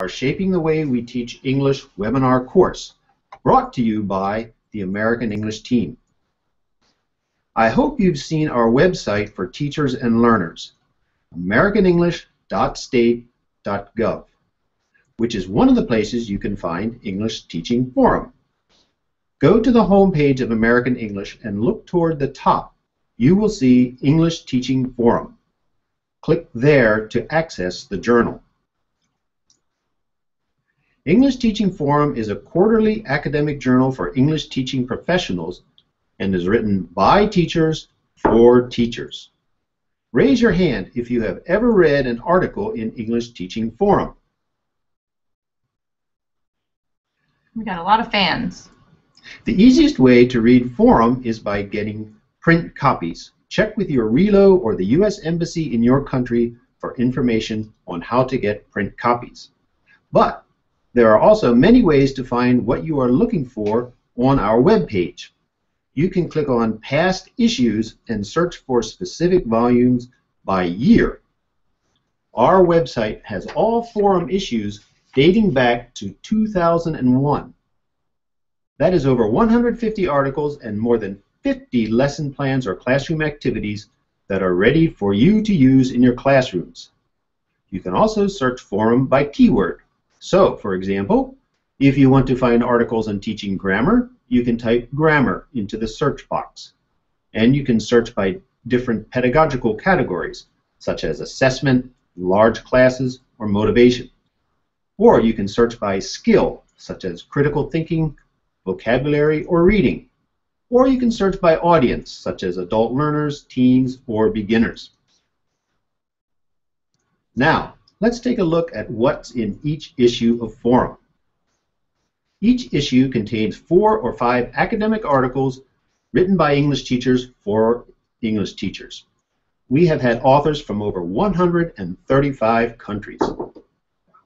Our Shaping the Way We Teach English webinar course, brought to you by the American English team. I hope you've seen our website for teachers and learners, AmericanEnglish.state.gov, which is one of the places you can find English Teaching Forum. Go to the home page of American English and look toward the top. You will see English Teaching Forum. Click there to access the journal. English Teaching Forum is a quarterly academic journal for English teaching professionals and is written by teachers for teachers. Raise your hand if you have ever read an article in English Teaching Forum. We've got a lot of fans. The easiest way to read Forum is by getting print copies. Check with your RELO or the U.S. Embassy in your country for information on how to get print copies. But there are also many ways to find what you are looking for on our web page. You can click on Past Issues and search for specific volumes by year. Our website has all forum issues dating back to 2001. That is over 150 articles and more than 50 lesson plans or classroom activities that are ready for you to use in your classrooms. You can also search forum by keyword. So, for example, if you want to find articles on teaching grammar, you can type grammar into the search box. And you can search by different pedagogical categories, such as assessment, large classes, or motivation. Or you can search by skill, such as critical thinking, vocabulary, or reading. Or you can search by audience, such as adult learners, teens, or beginners. Now, let's take a look at what's in each issue of Forum. Each issue contains 4 or 5 academic articles written by English teachers for English teachers. We have had authors from over 135 countries.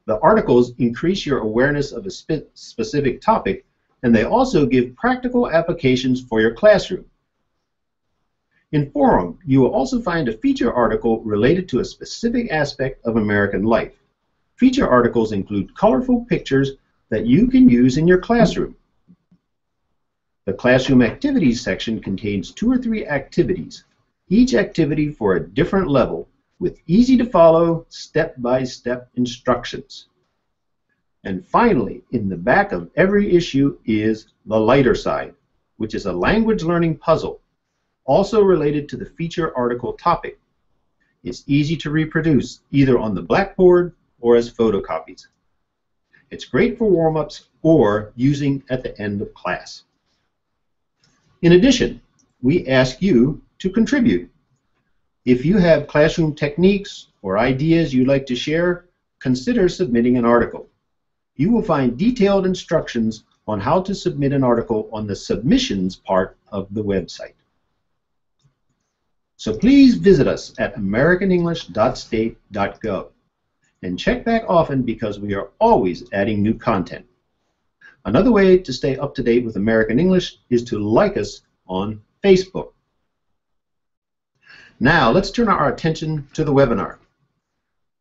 The articles increase your awareness of a specific topic, and they also give practical applications for your classroom. In Forum, you will also find a feature article related to a specific aspect of American life. Feature articles include colorful pictures that you can use in your classroom. The Classroom Activities section contains 2 or 3 activities, each activity for a different level, with easy-to-follow, step-by-step instructions. And finally, in the back of every issue is The Lighter Side, which is a language learning puzzle, also related to the feature article topic. It's easy to reproduce, either on the blackboard or as photocopies. It's great for warm-ups or using at the end of class. In addition, we ask you to contribute. If you have classroom techniques or ideas you'd like to share, consider submitting an article. You will find detailed instructions on how to submit an article on the submissions part of the website. So please visit us at AmericanEnglish.state.gov and check back often because we are always adding new content. Another way to stay up to date with American English is to like us on Facebook. Now let's turn our attention to the webinar.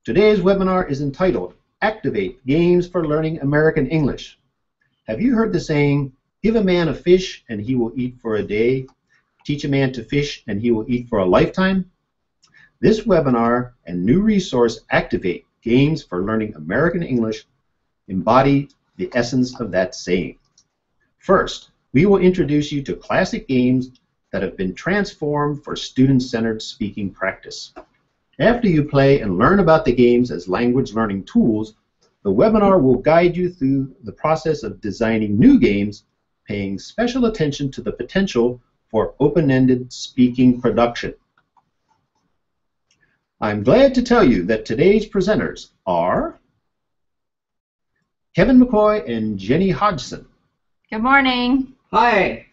Today's webinar is entitled Activate: Games for Learning American English. Have you heard the saying, give a man a fish and he will eat for a day? Teach a man to fish and he will eat for a lifetime? This webinar and new resource Activate Games for Learning American English embody the essence of that saying. First, we will introduce you to classic games that have been transformed for student-centered speaking practice. After you play and learn about the games as language learning tools, the webinar will guide you through the process of designing new games, paying special attention to the potential for open-ended speaking production. I'm glad to tell you that today's presenters are Kevin McCoy and Jenny Hodgson. Good morning. Hi.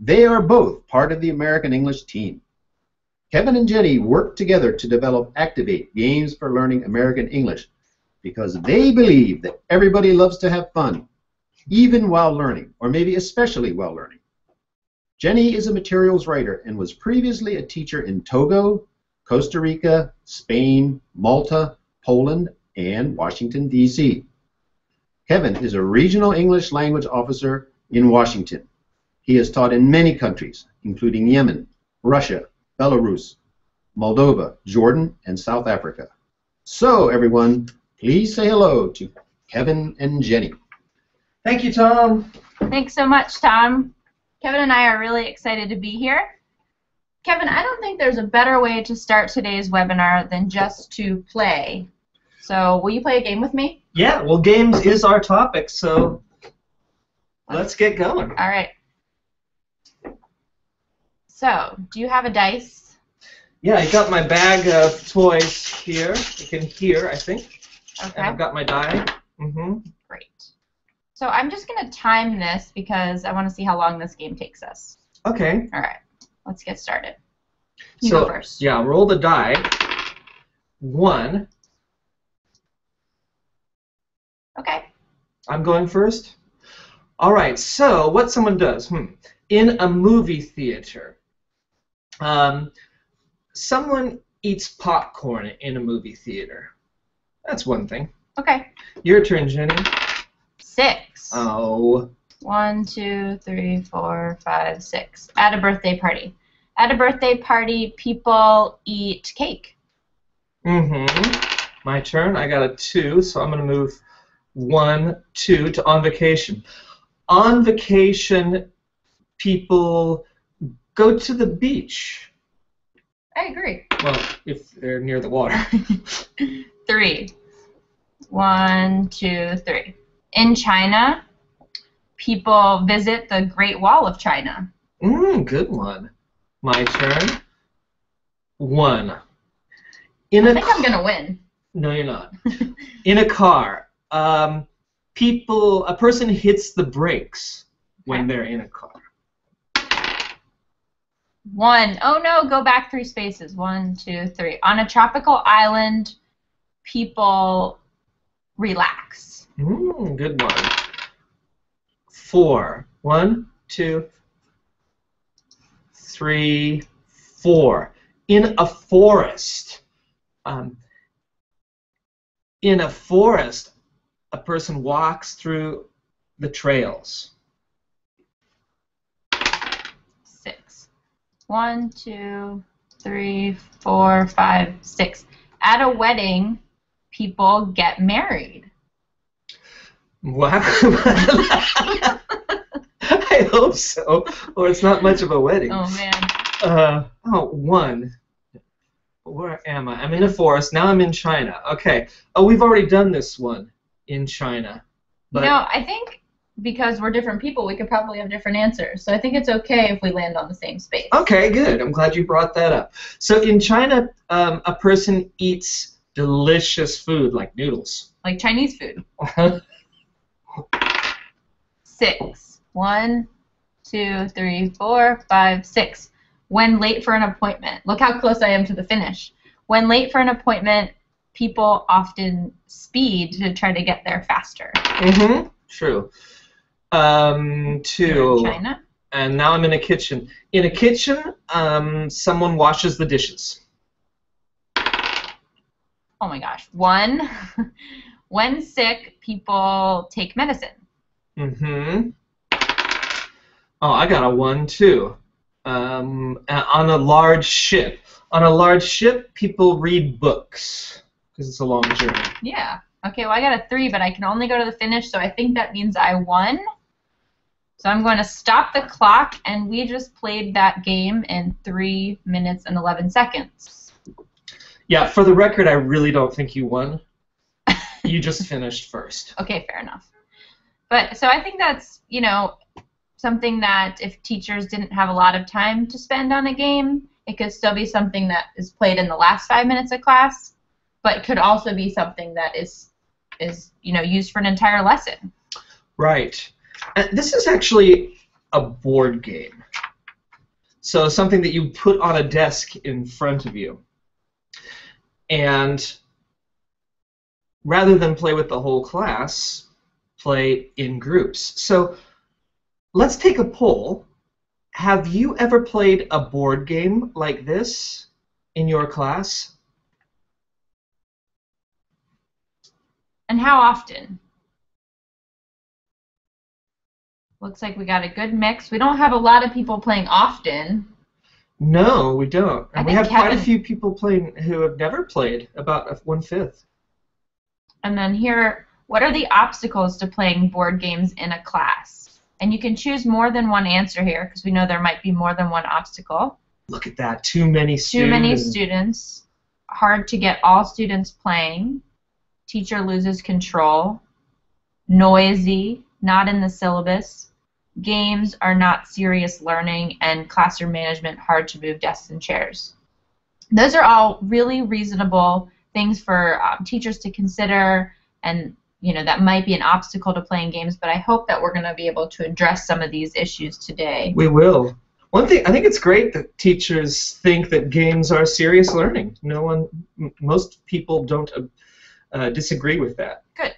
They are both part of the American English team. Kevin and Jenny worked together to develop Activate Games for Learning American English because they believe that everybody loves to have fun, even while learning, or maybe especially while learning. Jenny is a materials writer and was previously a teacher in Togo, Costa Rica, Spain, Malta, Poland, and Washington, D.C. Kevin is a regional English language officer in Washington. He has taught in many countries, including Yemen, Russia, Belarus, Moldova, Jordan, and South Africa. So, everyone, please say hello to Kevin and Jenny. Thank you, Tom. Thanks so much, Tom. Kevin and I are really excited to be here. Kevin, I don't think there's a better way to start today's webinar than just to play. So, will you play a game with me? Yeah, well, games is our topic, so let's get going. All right. So, do you have a dice? Yeah, I got my bag of toys here. You can hear, I think. Okay. And I've got my die. Mm-hmm. Great. So, I'm just going to time this because I want to see how long this game takes us. Okay. All right. Let's get started. You go first. Yeah, roll the die. 1. Okay. I'm going first? All right, so what someone does, in a movie theater, someone eats popcorn in a movie theater. That's one thing. Okay. Your turn, Jenny. 6. Oh. 1, 2, 3, 4, 5, 6. At a birthday party. At a birthday party, people eat cake. Mm-hmm. My turn. I got a 2, so I'm going to move 1, 2 to on vacation. On vacation, people go to the beach. I agree. Well, if they're near the water. 3. 1, 2, 3. In China, people visit the Great Wall of China. Good one. My turn. 1. I think I'm gonna win. No, you're not. In a car, a person hits the brakes when they're in a car. 1. Oh no, go back 3 spaces. 1, 2, 3. On a tropical island, people relax. Good one. 4. 1, 2, 3, 4. In a forest. In a forest, a person walks through the trails. 6. 1, 2, 3, 4, 5, 6. At a wedding, people get married. Wow. I hope so, or it's not much of a wedding. Oh, man. 1. Where am I? I'm in a forest. Now I'm in China. Okay. Oh, we've already done this one in China. But no, I think because we're different people, we could probably have different answers. So I think it's okay if we land on the same space. Okay, good. I'm glad you brought that up. So in China, a person eats delicious food like noodles. Like Chinese food. 6. 1, 2, 3, 4, 5, 6. When late for an appointment. Look how close I am to the finish. When late for an appointment, people often speed to try to get there faster. Mm-hmm. True. 2. China. And now I'm in a kitchen. In a kitchen, someone washes the dishes. Oh my gosh. 1. When sick, people take medicine. Mm-hmm. Oh, I got a 1 too. On a large ship. On a large ship, people read books because it's a long journey. Yeah. Okay, well, I got a 3, but I can only go to the finish, so I think that means I won. So I'm going to stop the clock, and we just played that game in 3 minutes and 11 seconds. Yeah, for the record, I really don't think you won. You just finished first. Okay, fair enough. But so I think that's, you know, something that if teachers didn't have a lot of time to spend on a game, it could still be something that is played in the last 5 minutes of class, but could also be something that is you know, used for an entire lesson. Right. And this is actually a board game. So something that you put on a desk in front of you. And rather than play with the whole class, play in groups. So let's take a poll. Have you ever played a board game like this in your class? and how often? Looks like we got a good mix. We don't have a lot of people playing often. No, we don't. And we have Kevin, quite a few people playing who have never played, about 1/5. And then here, what are the obstacles to playing board games in a class? And you can choose more than one answer here, because we know there might be more than one obstacle. Look at that, too many students. Hard to get all students playing. Teacher loses control. Noisy, not in the syllabus. Games are not serious learning, and classroom management hard to move desks and chairs. Those are all really reasonable things for teachers to consider, and you know that might be an obstacle to playing games, but I hope that we're going to be able to address some of these issues today. We will. One thing, I think it's great that teachers think that games are serious learning. Most people don't disagree with that. Good.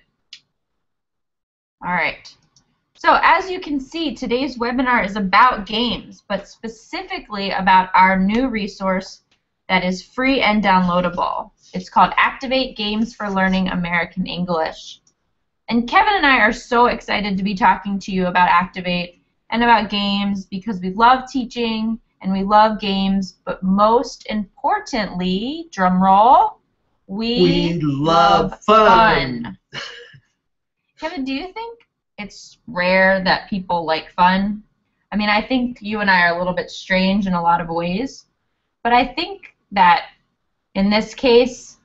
All right. So as you can see, today's webinar is about games, but specifically about our new resource that is free and downloadable. It's called Activate: Games for Learning American English. And Kevin and I are so excited to be talking to you about Activate and about games because we love teaching and we love games, but most importantly, drum roll, we love fun. Kevin, do you think it's rare that people like fun? I mean, I think you and I are a little bit strange in a lot of ways, but I think that in this case,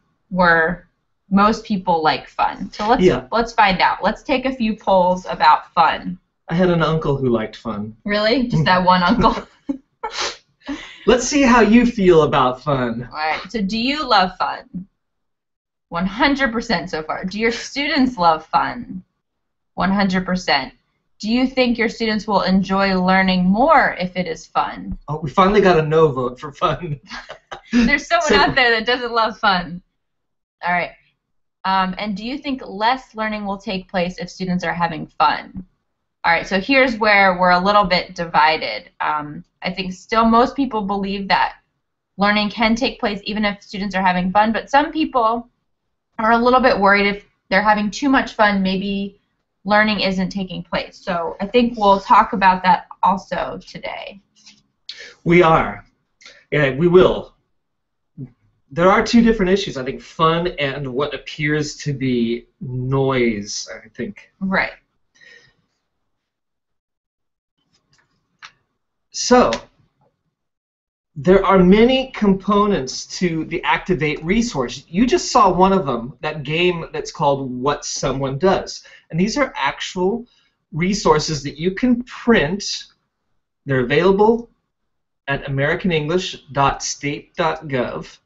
most people like fun. So let's find out. Let's take a few polls about fun. I had an uncle who liked fun. Really? Just that one uncle? Let's see how you feel about fun. All right. So do you love fun? 100% so far. Do your students love fun? 100%. Do you think your students will enjoy learning more if it is fun? Oh, we finally got a no vote for fun. There's someone out there that doesn't love fun. All right. And do you think less learning will take place if students are having fun? All right, so here's where we're a little bit divided. I think still most people believe that learning can take place even if students are having fun, but some people are a little bit worried if they're having too much fun, maybe learning isn't taking place. So I think we'll talk about that also today. We are. Yeah, we will. There are two different issues, I think, fun and what appears to be noise, I think. Right. So there are many components to the Activate resource. You just saw one of them, that game that's called What Someone Does. And these are actual resources that you can print. They're available at AmericanEnglish.state.gov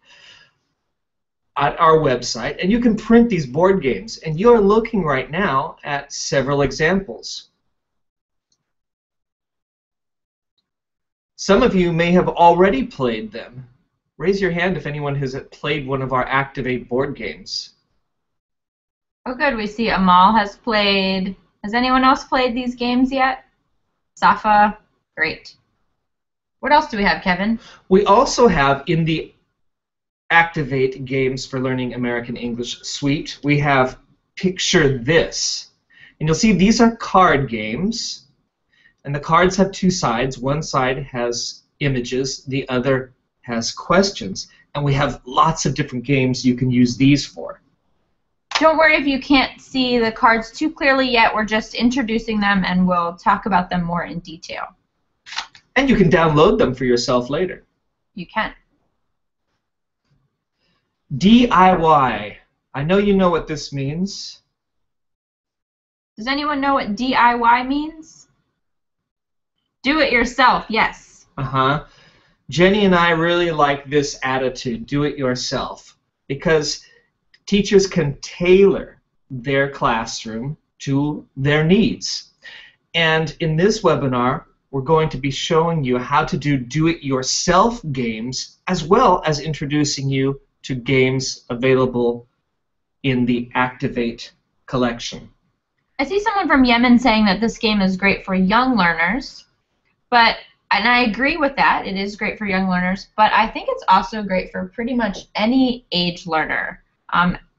at our website. And you can print these board games. And you're looking right now at several examples. Some of you may have already played them. Raise your hand if anyone has played one of our Activate board games. Oh good, we see Amal has played. Has anyone else played these games yet? Safa, great. What else do we have, Kevin? We also have in the Activate Games for Learning American English suite, we have Picture This. And you'll see these are card games. And the cards have two sides. One side has images, the other has questions. And we have lots of different games you can use these for. Don't worry if you can't see the cards too clearly yet. We're just introducing them and we'll talk about them more in detail. And you can download them for yourself later. You can. DIY. I know you know what this means. Does anyone know what DIY means? Do it yourself, yes. Jenny and I really like this attitude, do it yourself, because teachers can tailor their classroom to their needs. And in this webinar, we're going to be showing you how to do do-it-yourself games, as well as introducing you to games available in the Activate collection. I see someone from Yemen saying that this game is great for young learners. And I agree with that. It is great for young learners, but I think it's also great for pretty much any age learner.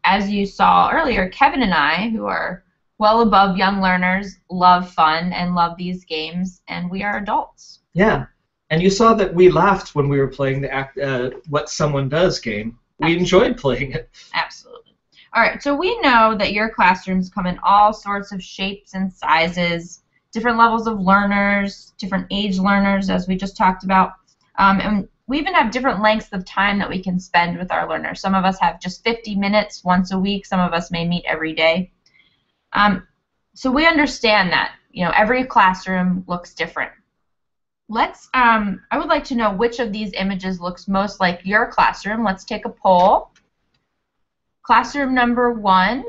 as you saw earlier, Kevin and I, who are well above young learners, love fun and love these games, and we are adults. Yeah, and you saw that we laughed when we were playing the What Someone Does game. Absolutely. We enjoyed playing it. Absolutely. All right, so we know that your classrooms come in all sorts of shapes and sizes, different levels of learners, different age learners, as we just talked about, and we even have different lengths of time that we can spend with our learners. Some of us have just 50 minutes once a week. Some of us may meet every day. So we understand that, you know, every classroom looks different. Let's, I would like to know which of these images looks most like your classroom. Let's take a poll. Classroom number 1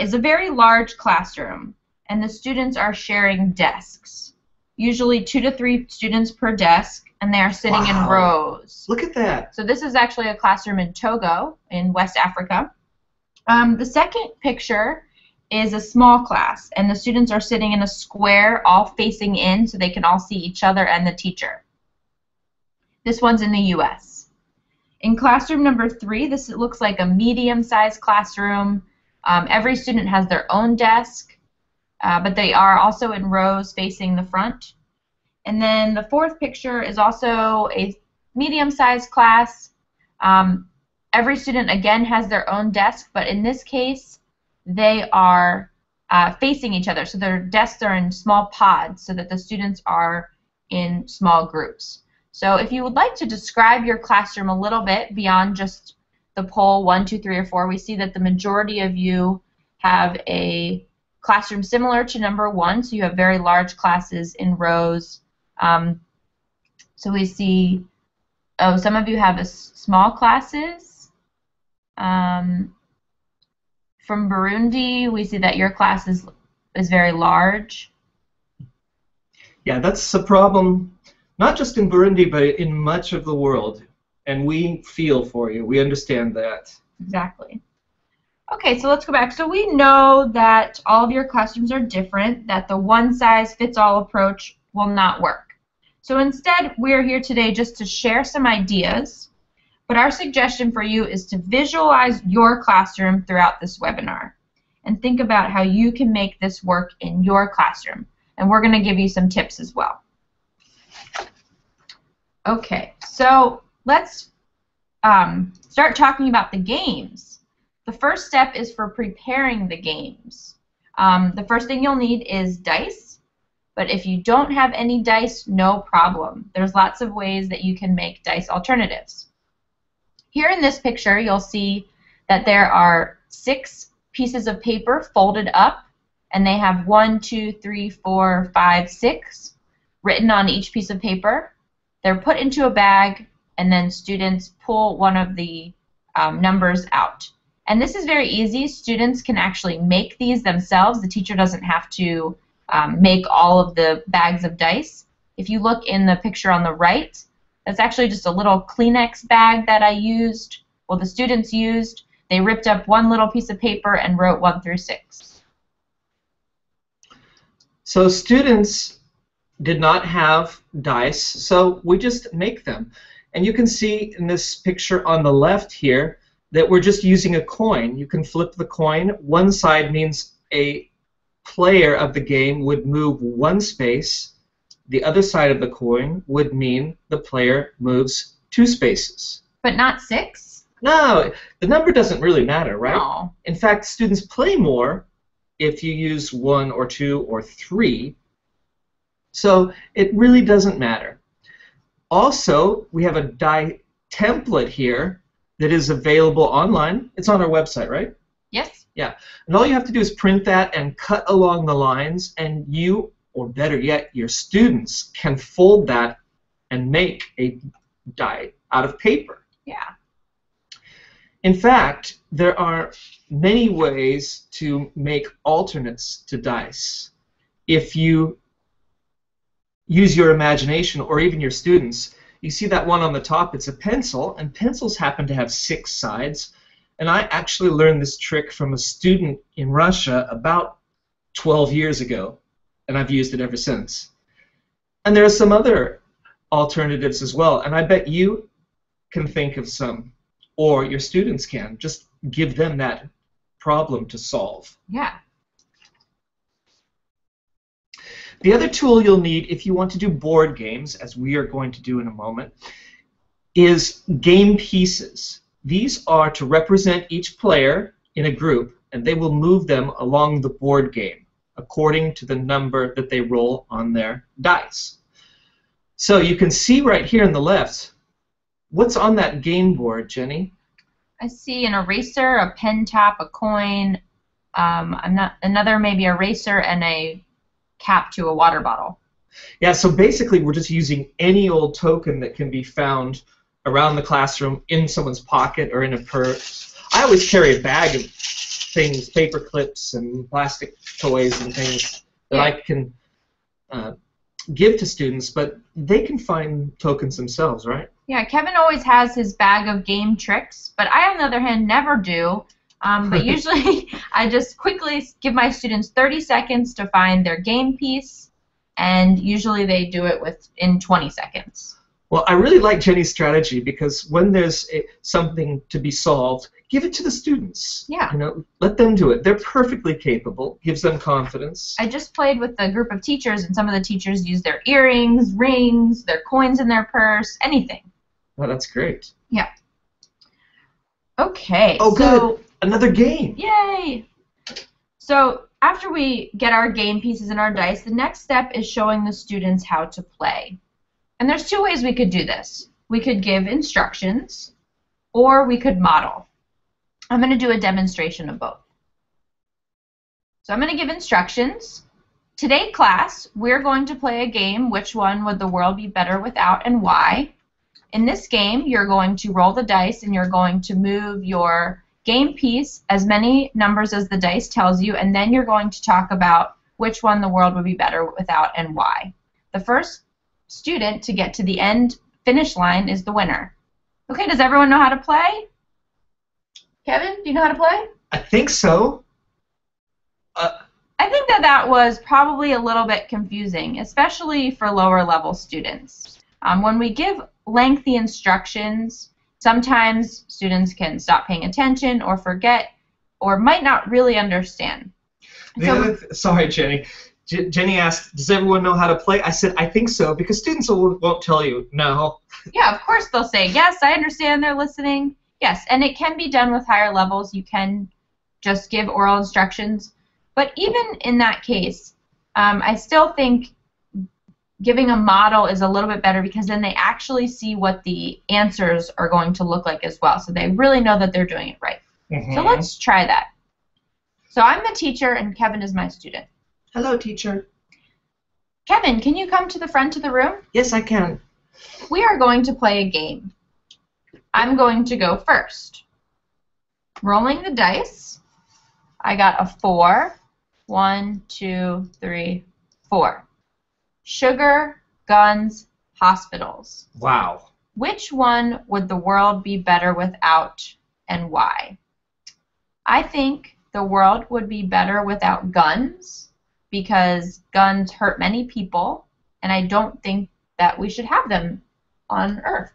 is a very large classroom, and the students are sharing desks, usually 2 to 3 students per desk, and they are sitting in rows. Look at that. So this is actually a classroom in Togo in West Africa. The second picture is a small class, and the students are sitting in a square all facing in so they can all see each other and the teacher. This one's in the US. In classroom number 3, this looks like a medium-sized classroom. Every student has their own desk, but they are also in rows facing the front. And then the fourth picture is also a medium-sized class. Every student, again, has their own desk, but in this case, they are facing each other. So their desks are in small pods so that the students are in small groups. So if you would like to describe your classroom a little bit beyond just the poll 1, 2, 3, or 4, we see that the majority of you have a classroom similar to number 1, so you have very large classes in rows. So we see, oh, some of you have small classes. From Burundi, we see that your class is very large. Yeah, that's a problem, not just in Burundi, but in much of the world. And we feel for you. We understand that. Exactly. Okay, so let's go back. So we know that all of your classrooms are different, that the one-size-fits-all approach will not work. So instead, we're here today just to share some ideas. But our suggestion for you is to visualize your classroom throughout this webinar and think about how you can make this work in your classroom. And we're going to give you some tips as well. Okay, so let's start talking about the games. The first step is for preparing the games. The first thing you'll need is dice, but if you don't have any dice, no problem. There's lots of ways that you can make dice alternatives. Here in this picture, you'll see that there are 6 pieces of paper folded up, and they have 1, 2, 3, 4, 5, 6 written on each piece of paper. They're put into a bag, and then students pull one of the numbers out. And this is very easy. Students can actually make these themselves. The teacher doesn't have to make all of the bags of dice. If you look in the picture on the right, that's actually just a little Kleenex bag that I used, well, the students used. They ripped up one little piece of paper and wrote 1 through 6. So students did not have dice, so we just make them. And you can see in this picture on the left here that we're just using a coin. You can flip the coin. One side means a player of the game would move 1 space. The other side of the coin would mean the player moves 2 spaces. But not 6? No, the number doesn't really matter, right? No. In fact, students play more if you use 1 or 2 or 3, so it really doesn't matter. Also, we have a die template here that is available online. It's on our website, right? Yes. Yeah, and all you have to do is print that and cut along the lines, and you, or better yet, your students can fold that and make a die out of paper. Yeah. In fact, there are many ways to make alternates to dice. If you use your imagination or even your students, you see that one on the top, it's a pencil, and pencils happen to have 6 sides. And I actually learned this trick from a student in Russia about 12 years ago. And I've used it ever since. And there are some other alternatives as well, and I bet you can think of some, or your students can. Just give them that problem to solve. Yeah. The other tool you'll need if you want to do board games, as we are going to do in a moment, is game pieces. These are to represent each player in a group, and they will move them along the board game according to the number that they roll on their dice. So you can see right here on the left, what's on that game board, Jenny? I see an eraser, a pen top, a coin, maybe eraser, and a cap to a water bottle. Yeah, so basically we're just using any old token that can be found around the classroom, in someone's pocket or in a purse. I always carry a bag of things, paper clips and plastic toys and things that I can give to students, but they can find tokens themselves, right? Yeah, Kevin always has his bag of game tricks, but I, on the other hand, never do. But usually I just quickly give my students 30 seconds to find their game piece, and usually they do it within 20 seconds. Well, I really like Jenny's strategy, because when there's something to be solved, give it to the students. Yeah. You know, let them do it. They're perfectly capable. Gives them confidence. I just played with a group of teachers, and some of the teachers used their earrings, rings, their coins in their purse, anything. Oh, that's great. Yeah. Okay. Oh, so, good. Another game. Yay! So after we get our game pieces and our dice, the next step is showing the students how to play. And there's two ways we could do this. We could give instructions, or we could model. I'm going to do a demonstration of both. So I'm going to give instructions. Today, class, we're going to play a game, Which One Would the World Be Better Without and Why? In this game, you're going to roll the dice, and you're going to move your game piece as many numbers as the dice tells you, and then you're going to talk about which one the world would be better without and why. The first student to get to the end finish line is the winner. Okay, does everyone know how to play? Kevin, do you know how to play? I think so. I think that was probably a little bit confusing, especially for lower level students. When we give lengthy instructions, sometimes students can stop paying attention or forget or might not really understand. Sorry, Jenny. Jenny asked, does everyone know how to play? I said, I think so, because students won't tell you no. Yeah, of course they'll say, yes, I understand, they're listening. Yes, and it can be done with higher levels. You can just give oral instructions. But even in that case, I still think giving a model is a little bit better, because then they actually see what the answers are going to look like as well. So they really know that they're doing it right. Mm-hmm. So let's try that. So I'm the teacher, and Kevin is my student. Hello, teacher. Kevin, can you come to the front of the room? Yes, I can. We are going to play a game. I'm going to go first. Rolling the dice, I got a 4. 1, 2, 3, 4. Sugar, guns, hospitals. Wow. Which one would the world be better without and why? I think the world would be better without guns, because guns hurt many people, and I don't think that we should have them on Earth.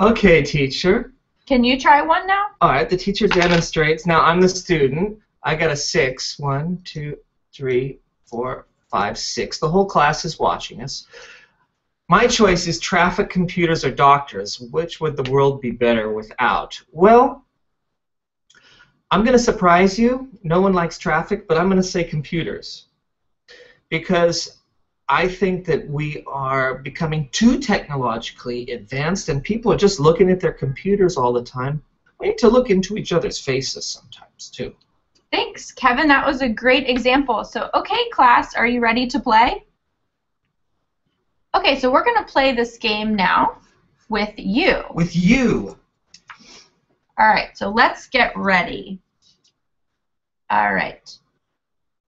Okay, teacher. Can you try one now? All right, the teacher demonstrates. Now I'm the student. I got a 6. 1, 2, 3, 4, 5, 6. The whole class is watching us. My choice is traffic, computers, or doctors. Which would the world be better without? Well, I'm going to surprise you. No one likes traffic, but I'm going to say computers, because I think that we are becoming too technologically advanced, and people are just looking at their computers all the time. We need to look into each other's faces sometimes, too. Thanks, Kevin. That was a great example. So, okay, class, are you ready to play? Okay, so we're going to play this game now with you. With you. All right, so let's get ready. All right.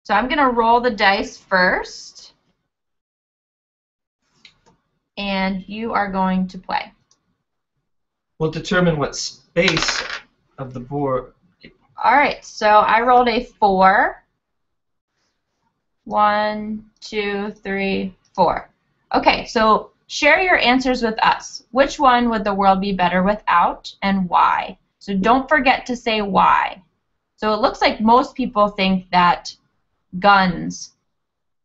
So I'm going to roll the dice first, and you are going to play. We'll determine what space of the board. Alright, so I rolled a 4. 1, 2, 3, 4. Okay, so Share your answers with us. Which one would the world be better without, and why? So don't forget to say why. So it looks like most people think that guns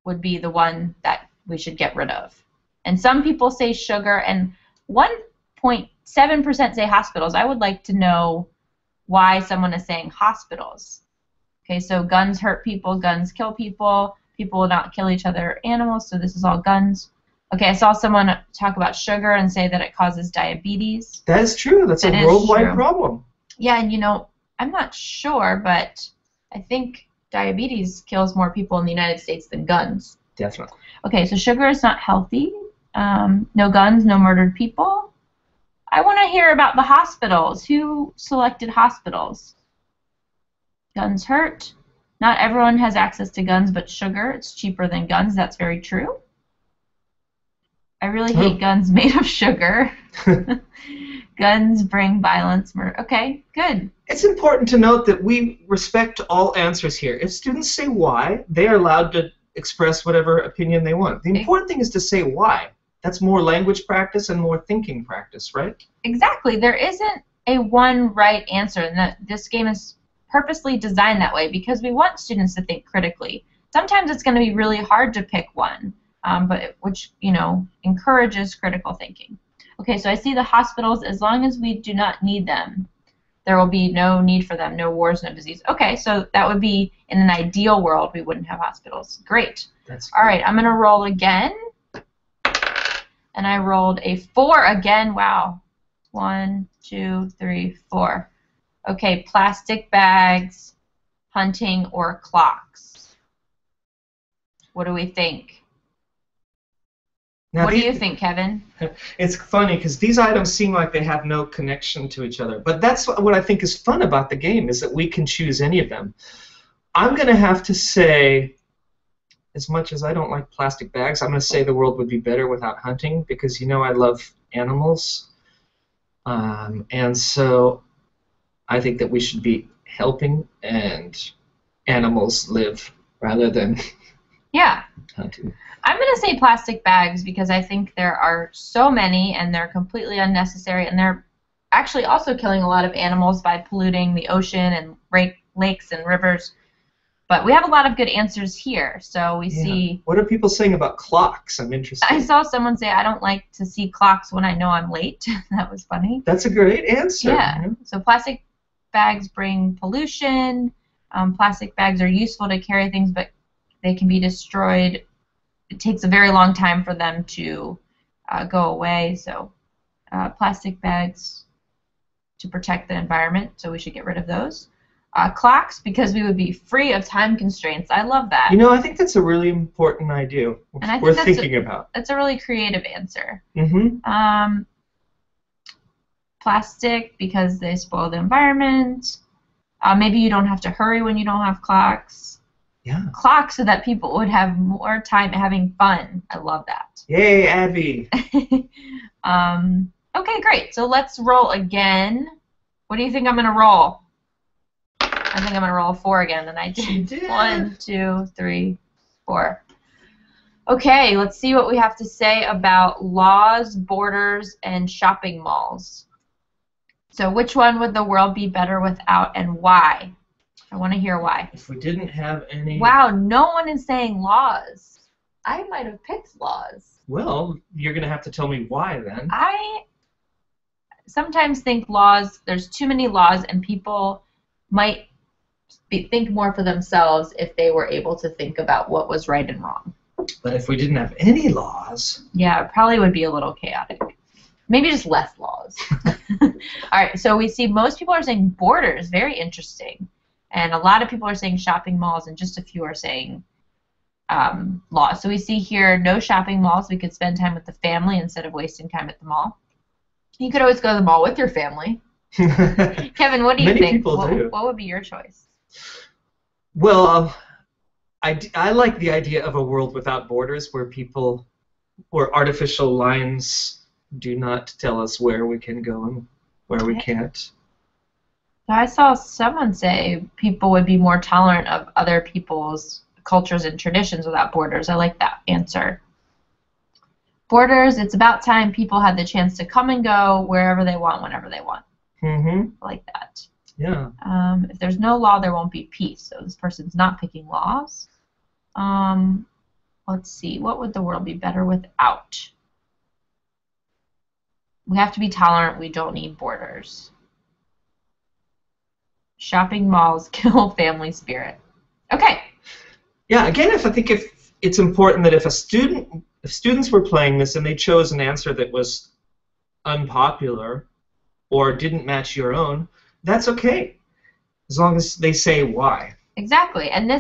would be the one that we should get rid of. And some people say sugar, and 1.7% say hospitals. I would like to know why someone is saying hospitals. Okay, so guns hurt people, guns kill people, people will not kill each other, animals, so this is all guns. Okay, I saw someone talk about sugar and say that it causes diabetes. That is true. That's a worldwide problem. Yeah, and you know, I'm not sure, but I think diabetes kills more people in the United States than guns. Definitely. Okay, so sugar is not healthy. No guns, no murdered people. I want to hear about the hospitals. Who selected hospitals? Guns hurt. Not everyone has access to guns, but sugar, it's cheaper than guns. That's very true. I really hate guns made of sugar. Guns bring violence, murder. Okay, good. It's important to note that we respect all answers here. If students say why, they are allowed to express whatever opinion they want. The important thing is to say why. That's more language practice and more thinking practice, right? Exactly. There isn't a one right answer, and that this game is purposely designed that way because we want students to think critically. Sometimes it's going to be really hard to pick one. Which, you know, encourages critical thinking. Okay, so I see the hospitals, as long as we do not need them, there will be no need for them, no wars, no disease. Okay, so that would be, in an ideal world, we wouldn't have hospitals. Great. That's cool. All right, I'm going to roll again. And I rolled a 4 again. Wow. 1, 2, 3, 4. Okay, plastic bags, hunting, or clocks. What do we think? Now, what do you think, Kevin? It's funny because these items seem like they have no connection to each other. But that's what I think is fun about the game, is that we can choose any of them. I'm going to have to say, as much as I don't like plastic bags, I'm going to say the world would be better without hunting because, you know, I love animals. And so I think that we should be helping and animals live rather than... Yeah. I'm going to say plastic bags because I think there are so many and they're completely unnecessary, and they're actually also killing a lot of animals by polluting the ocean and lakes and rivers. But we have a lot of good answers here, so we see... What are people saying about clocks? I'm interested. I saw someone say, I don't like to see clocks when I know I'm late. That was funny. That's a great answer. Yeah. So plastic bags bring pollution. Plastic bags are useful to carry things, but they can be destroyed. It takes a very long time for them to go away. So plastic bags to protect the environment, so we should get rid of those. Clocks, because we would be free of time constraints. I love that. You know, I think that's a really important idea we're thinking about. That's a really creative answer. Plastic, because they spoil the environment. Maybe you don't have to hurry when you don't have clocks. Yeah. Clocks so that people would have more time having fun. I love that. Yay, Abby. Okay, great. So let's roll again. What do you think I'm going to roll? I think I'm going to roll a 4 again, and I did. 1, 2, 3, 4. Okay, let's see what we have to say about laws, borders, and shopping malls. So which one would the world be better without, and why? I want to hear why. If we didn't have any... Wow, no one is saying laws. I might have picked laws. Well, you're going to have to tell me why then. I sometimes think laws, there's too many laws, and people might think more for themselves if they were able to think about what was right and wrong. But if we didn't have any laws... Yeah, it probably would be a little chaotic. Maybe just less laws. All right, so we see most people are saying borders. Very interesting. And a lot of people are saying shopping malls, and just a few are saying laws. So we see here, no shopping malls. We could spend time with the family instead of wasting time at the mall. You could always go to the mall with your family. Kevin, what do you think? What would be your choice? Well, I like the idea of a world without borders where people, where artificial lines do not tell us where we can go and where we can't. I saw someone say people would be more tolerant of other people's cultures and traditions without borders. I like that answer. borders, it's about time people had the chance to come and go wherever they want, whenever they want. Mm-hmm. Like that. Yeah. If there's no law, there won't be peace. So this person's not picking laws. Let's see. What would the world be better without? We have to be tolerant. We don't need borders. Shopping malls kill family spirit. Okay. Yeah. Again, I think it's important that if students were playing this and they chose an answer that was unpopular or didn't match your own, that's okay, as long as they say why. Exactly, and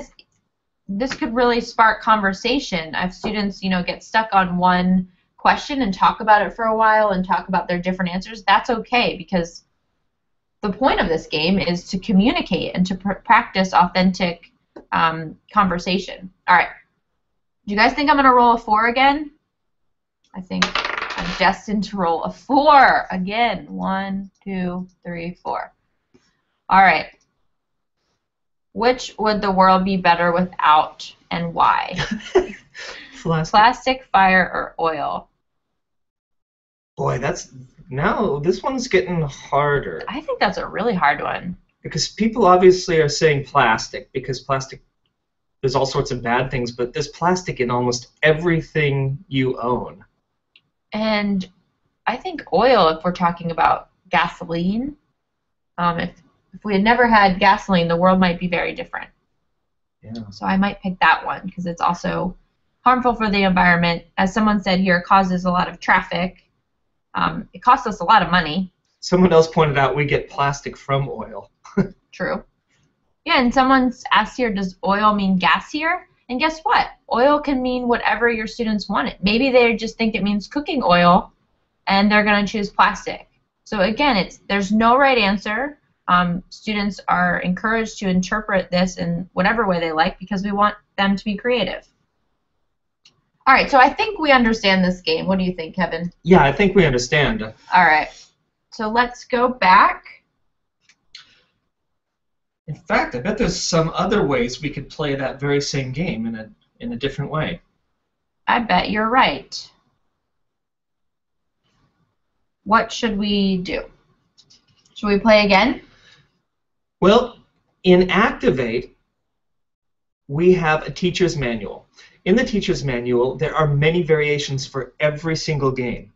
this could really spark conversation. If students, you know, get stuck on one question and talk about it for a while and talk about their different answers, that's okay, because the point of this game is to communicate and to practice authentic conversation. All right, do you guys think I'm going to roll a 4 again? I think I'm destined to roll a 4 again. 1, 2, 3, 4. All right. Which would the world be better without, and why? Plastic, fire, or oil? Boy, this one's getting harder. I think that's a really hard one. Because people obviously are saying plastic, because plastic, there's all sorts of bad things, but there's plastic in almost everything you own. And I think oil, if we're talking about gasoline, if we had never had gasoline, the world might be very different. Yeah. So I might pick that one because it's also harmful for the environment. As someone said here, it causes a lot of traffic. It costs us a lot of money. Someone else pointed out we get plastic from oil. True. Yeah, and someone's asked here, does oil mean gassier? And guess what? Oil can mean whatever your students want it. Maybe they just think it means cooking oil, and they're going to choose plastic. So again, there's no right answer. Students are encouraged to interpret this in whatever way they like because we want them to be creative. All right, so I think we understand this game. What do you think, Kevin? Yeah, I think we understand. All right, so let's go back. In fact, I bet there's some other ways we could play that very same game in a different way. I bet you're right. What should we do? Should we play again? Well, in Activate, we have a teacher's manual. In the teacher's manual, there are many variations for every single game.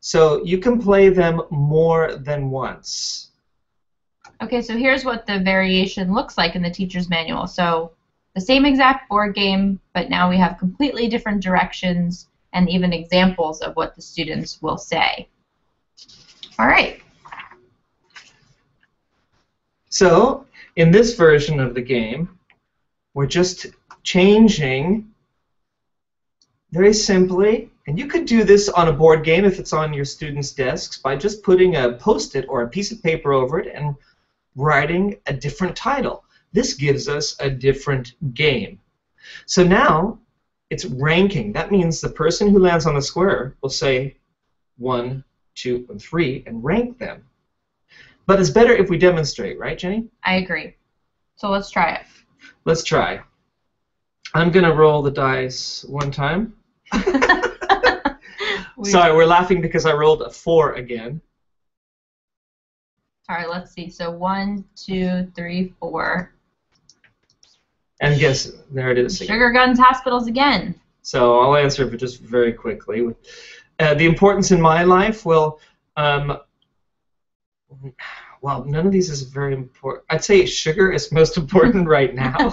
So you can play them more than once. Okay, so here's what the variation looks like in the teacher's manual. So the same exact board game, but now we have completely different directions and even examples of what the students will say. All right. So, in this version of the game, we're just changing very simply, and you could do this on a board game if it's on your students' desks by just putting a Post-it or a piece of paper over it and writing a different title. This gives us a different game. So now it's ranking. That means the person who lands on the square will say 1, 2, and 3 and rank them. But it's better if we demonstrate, right, Jenny? I agree. So let's try it. Let's try. I'm going to roll the dice one time. Sorry, we're laughing because I rolled a 4 again. All right, let's see. So 1, 2, 3, 4. And guess, there it is. Sugar guns, hospitals again. So I'll answer it just very quickly. The importance in my life, well, none of these is very important. I'd say sugar is most important right now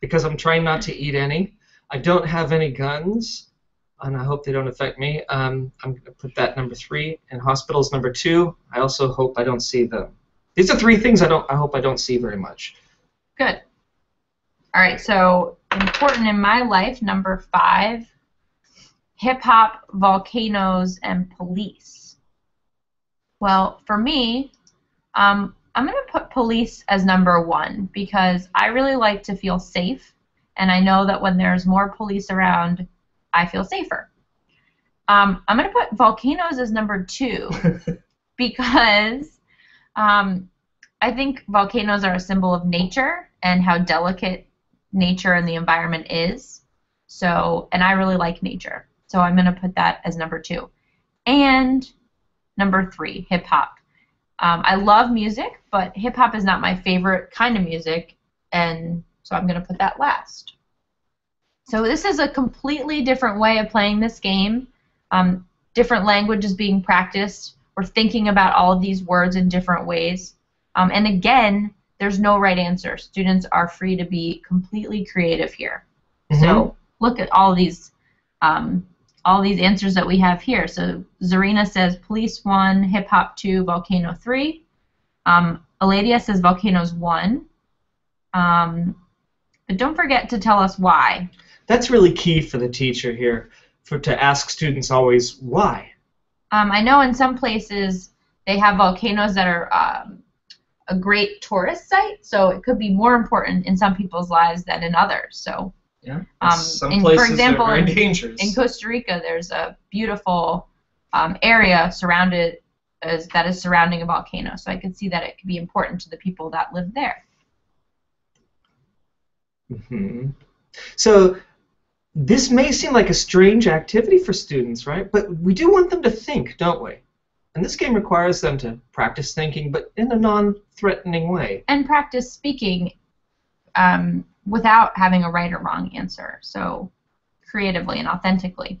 because I'm trying not to eat any. I don't have any guns, and I hope they don't affect me. I'm going to put that number 3, and hospitals number 2. I also hope I don't see them. These are 3 things I hope I don't see very much. Good. All right, so important in my life, number 5, hip-hop, volcanoes, and police. Well, for me, I'm going to put police as number 1 because I really like to feel safe, and I know that when there's more police around, I feel safer. I'm going to put volcanoes as number 2 because I think volcanoes are a symbol of nature and how delicate nature and the environment is. So, and I really like nature. So I'm going to put that as number 2. And number 3, hip-hop. I love music, but hip-hop is not my favorite kind of music, and so I'm going to put that last. So this is a completely different way of playing this game. Different languages being practiced. We're thinking about all of these words in different ways. And again, there's no right answer. Students are free to be completely creative here. Mm-hmm. So look at all these answers that we have here. So Zarina says police 1, hip hop 2, volcano 3. Eladia says volcanoes 1. But don't forget to tell us why. That's really key for the teacher here, to ask students always why. I know in some places they have volcanoes that are a great tourist site, so it could be more important in some people's lives than in others. So, yeah, some places, for example, are very dangerous. In Costa Rica, there's a beautiful area surrounded that is surrounding a volcano. So I could see that it could be important to the people that live there. Mm-hmm. So this may seem like a strange activity for students, right? But we do want them to think, don't we? And this game requires them to practice thinking, but in a non-threatening way. And practice speaking without having a right or wrong answer, so creatively and authentically.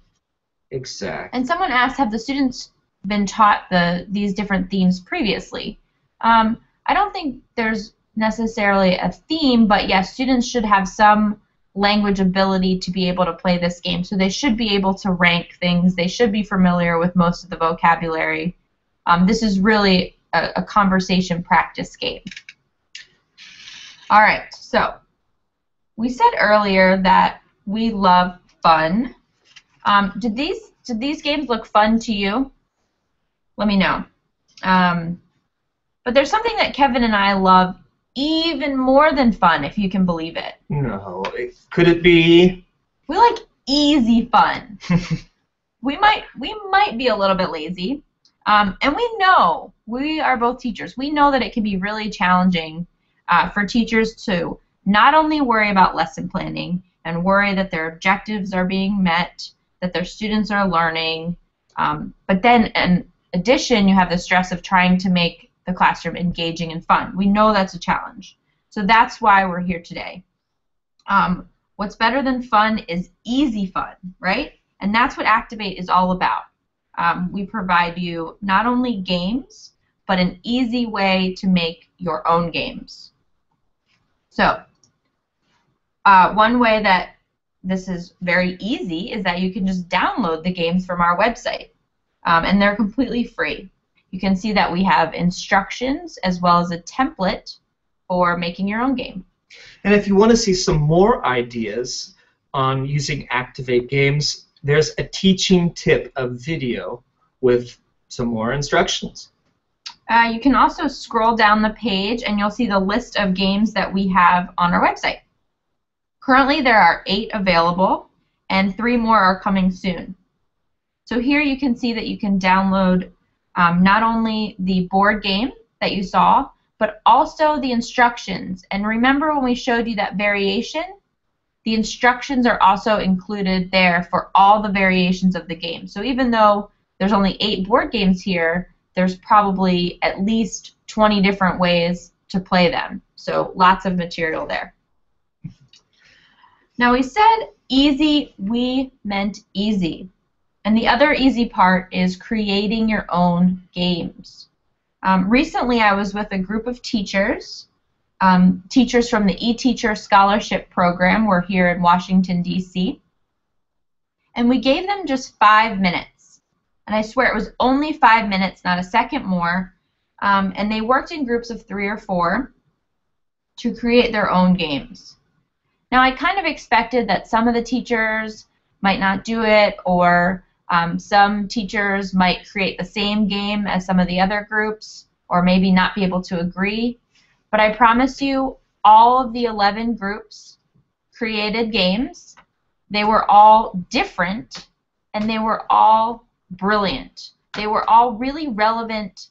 Exactly. And someone asked, have the students been taught these different themes previously? I don't think there's necessarily a theme, but yes, students should have some language ability to be able to play this game, so they should be able to rank things. They should be familiar with most of the vocabulary. This is really a conversation practice game. All right, so we said earlier that we love fun. Did these games look fun to you? Let me know. But there's something that Kevin and I love even more than fun, if you can believe it. No, could it be? We like easy fun. we might be a little bit lazy, and we are both teachers. We know that it can be really challenging for teachers to not only worry about lesson planning and worry that their objectives are being met, that their students are learning, but then in addition, you have the stress of trying to make the classroom engaging and fun. We know that's a challenge. So that's why we're here today. What's better than fun is easy fun, right? And that's what Activate is all about. We provide you not only games, but an easy way to make your own games. So one way that this is very easy is that you can just download the games from our website. And they're completely free. You can see that we have instructions as well as a template for making your own game. And if you want to see some more ideas on using Activate games, there's a teaching tip, a video with some more instructions. You can also scroll down the page and you'll see the list of games that we have on our website. Currently there are 8 available and 3 more are coming soon. So here you can see that you can download not only the board game that you saw, but also the instructions. And remember when we showed you that variation? The instructions are also included there for all the variations of the game. So even though there's only 8 board games here, there's probably at least 20 different ways to play them. So lots of material there. Now we said easy, we meant easy. And the other easy part is creating your own games. Recently I was with a group of teachers. Teachers from the E-Teacher Scholarship Program were here in Washington, D.C. And we gave them just 5 minutes. And I swear it was only 5 minutes, not a second more. And they worked in groups of 3 or 4 to create their own games. Now I kind of expected that some of the teachers might not do it, or some teachers might create the same game as some of the other groups, or maybe not be able to agree. But I promise you, all of the 11 groups created games. They were all different, and they were all brilliant. They were all really relevant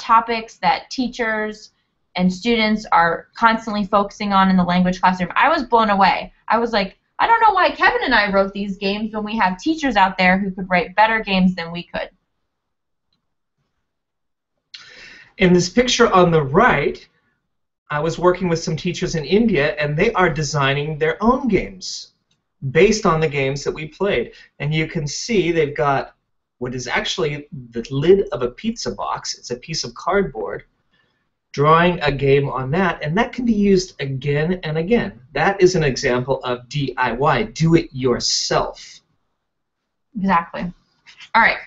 topics that teachers and students are constantly focusing on in the language classroom. I was blown away. I was like, I don't know why Kevin and I wrote these games when we have teachers out there who could write better games than we could. In this picture on the right, I was working with some teachers in India, and they are designing their own games based on the games that we played. And you can see they've got what is actually the lid of a pizza box. It's a piece of cardboard, drawing a game on that, and that can be used again and again. That is an example of DIY, do it yourself. Exactly. All right,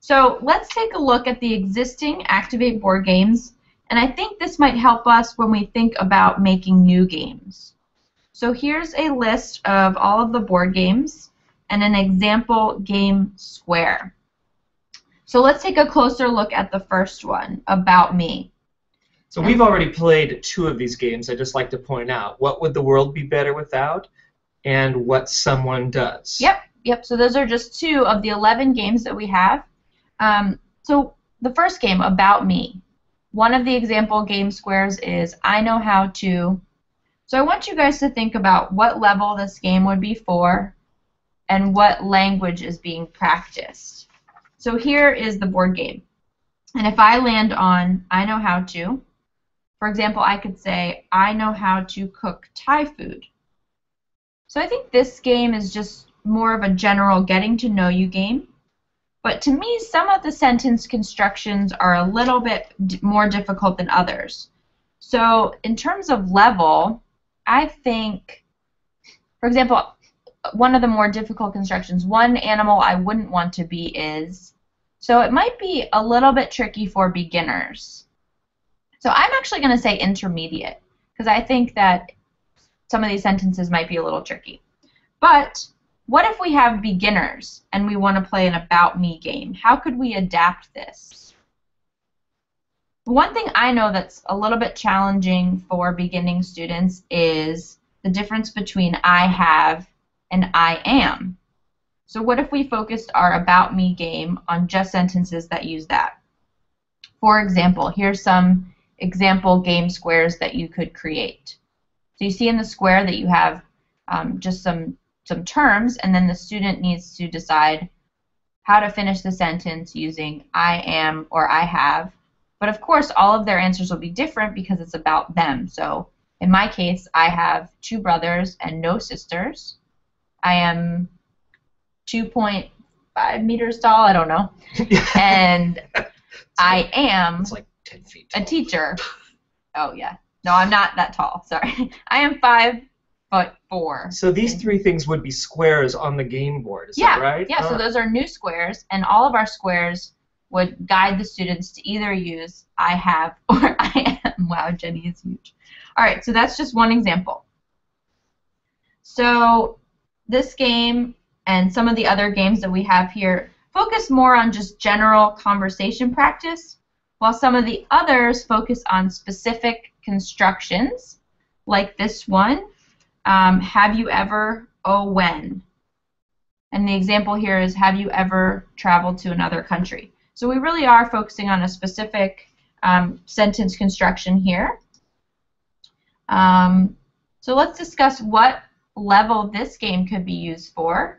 so let's take a look at the existing Activate board games, and I think this might help us when we think about making new games. So here's a list of all of the board games and an example game square. So let's take a closer look at the first one, About Me. So we've already played two of these games. I'd just like to point out, What Would the World Be Better Without? And What Someone Does. Yep. So those are just two of the 11 games that we have. So the first game, About Me, one of the example game squares is I Know How To. So I want you guys to think about what level this game would be for and what language is being practiced. So here is the board game. And if I land on I Know How To, for example, I could say, I know how to cook Thai food. So I think this game is just more of a general getting to know you game. But to me, some of the sentence constructions are a little bit more difficult than others. So in terms of level, I think, for example, one of the more difficult constructions, one animal I wouldn't want to be is. So it might be a little bit tricky for beginners. So I'm actually going to say intermediate, because I think that some of these sentences might be a little tricky. But what if we have beginners and we want to play an About Me game? How could we adapt this? One thing I know that's a little bit challenging for beginning students is the difference between I have and I am. So what if we focused our About Me game on just sentences that use that? For example, here's some example game squares that you could create. So you see in the square that you have just some terms, and then the student needs to decide how to finish the sentence using I am or I have. But of course, all of their answers will be different because it's about them. So in my case, I have 2 brothers and no sisters. I am 2.5 meters tall, I don't know. And I am it's like 10 feet tall. A teacher. Oh, yeah. No, I'm not that tall. Sorry. I am 5'4". So these 3 things would be squares on the game board. Is that right? Yeah, so those are new squares, and all of our squares would guide the students to either use I have or I am. Wow, Jenny is huge. All right, so that's just one example. So this game and some of the other games that we have here focus more on just general conversation practice, while some of the others focus on specific constructions, like this one, have you ever, oh when? And the example here is, have you ever traveled to another country? So we really are focusing on a specific sentence construction here. So let's discuss what level this game could be used for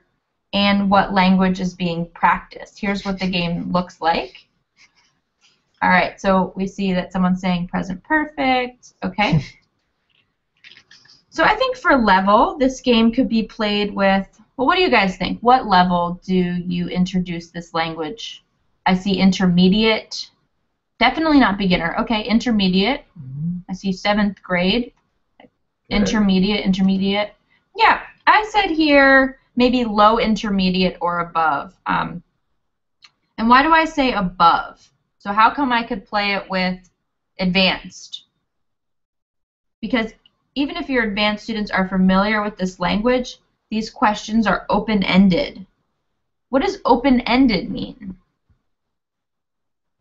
and what language is being practiced. Here's what the game looks like. All right, so we see that someone's saying present perfect. Okay. So I think for level, this game could be played with, well, what do you guys think? What level do you introduce this language? I see intermediate. Definitely not beginner. Okay, intermediate. I see 7th grade. Intermediate. Yeah, I said here, maybe low, intermediate, or above. And why do I say above? So how come I could play it with advanced? Because even if your advanced students are familiar with this language, these questions are open-ended. What does open-ended mean?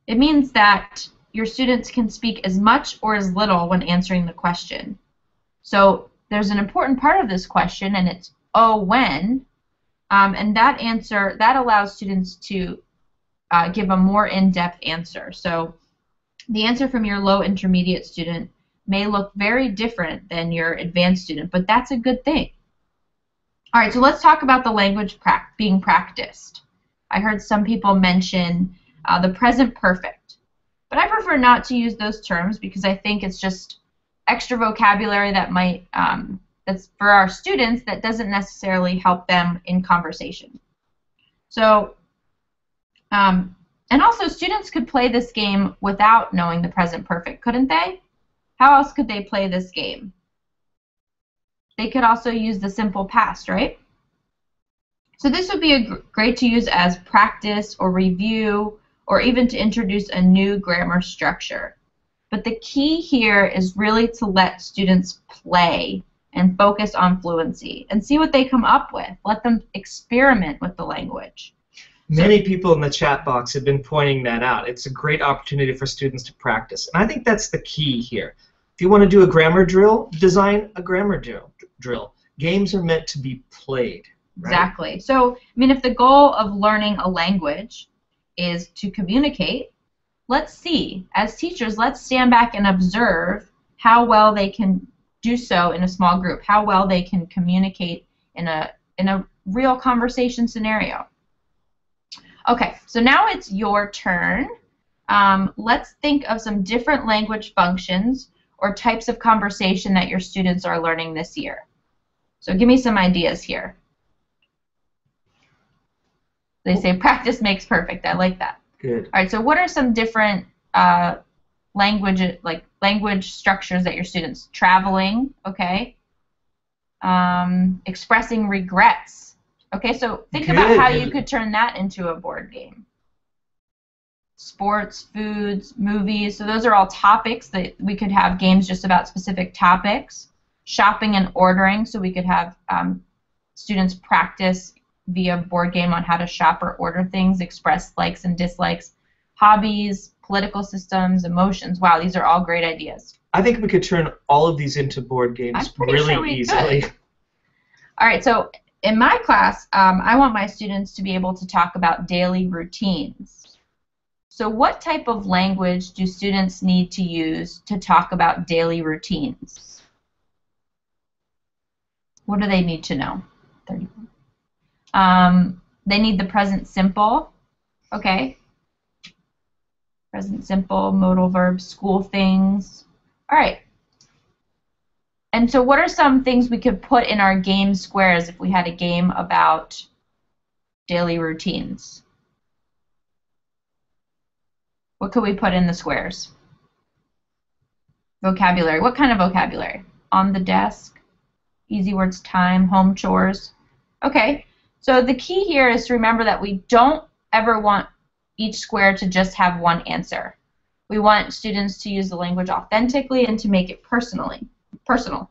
It means that your students can speak as much or as little when answering the question. So there's an important part of this question, and it's oh, when, and that answer, that allows students to give a more in-depth answer. So the answer from your low intermediate student may look very different than your advanced student, but that's a good thing. All right, so let's talk about the language being practiced. I heard some people mention the present perfect, but I prefer not to use those terms because I think it's just extra vocabulary that might that's for our students that doesn't necessarily help them in conversation. So, and also students could play this game without knowing the present perfect, couldn't they? How else could they play this game? They could also use the simple past, right? So this would be great to use as practice or review or even to introduce a new grammar structure. But the key here is really to let students play and focus on fluency and see what they come up with. Let them experiment with the language. Many people in the chat box have been pointing that out. It's a great opportunity for students to practice. And I think that's the key here. If you want to do a grammar drill, design a grammar drill. Games are meant to be played. Right? Exactly. So, I mean, if the goal of learning a language is to communicate, let's see. As teachers, let's stand back and observe how well they can do so in a small group, how well they can communicate in a real conversation scenario. Okay, so now it's your turn. Let's think of some different language functions or types of conversation that your students are learning this year. So give me some ideas here. They say practice makes perfect. I like that. Good. All right, so what are some different language structures that your students? Traveling, okay. Expressing regrets. Okay, so think Good. About how you could turn that into a board game. Sports, foods, movies. So those are all topics that we could have games just about specific topics. Shopping and ordering. So we could have students practice via board game on how to shop or order things, express likes and dislikes, hobbies, political systems, emotions. Wow, these are all great ideas. I think we could turn all of these into board games really easily. All right, so in my class, I want my students to be able to talk about daily routines. So what type of language do students need to use to talk about daily routines? What do they need to know? They need the present simple, okay. Present simple, modal verbs, school things. All right. And so what are some things we could put in our game squares if we had a game about daily routines? What could we put in the squares? Vocabulary. What kind of vocabulary? On the desk, easy words, time, home chores. Okay. So the key here is to remember that we don't ever want each square to just have one answer. We want students to use the language authentically and to make it personal. All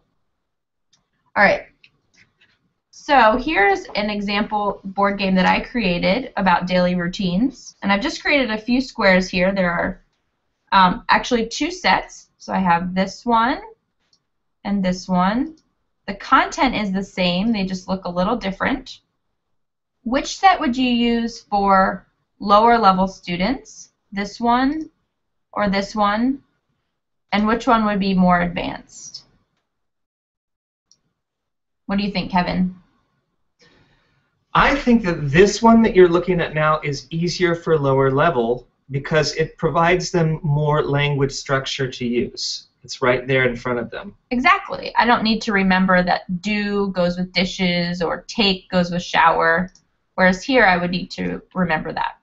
right. So here's an example board game that I created about daily routines. And I've just created a few squares here. There are actually two sets. So I have this one and this one. The content is the same. They just look a little different. Which set would you use for lower level students, this one or this one, and which one would be more advanced? What do you think, Kevin? I think that this one that you're looking at now is easier for lower level because it provides them more language structure to use. It's right there in front of them. Exactly. I don't need to remember that do goes with dishes or take goes with shower, whereas here I would need to remember that.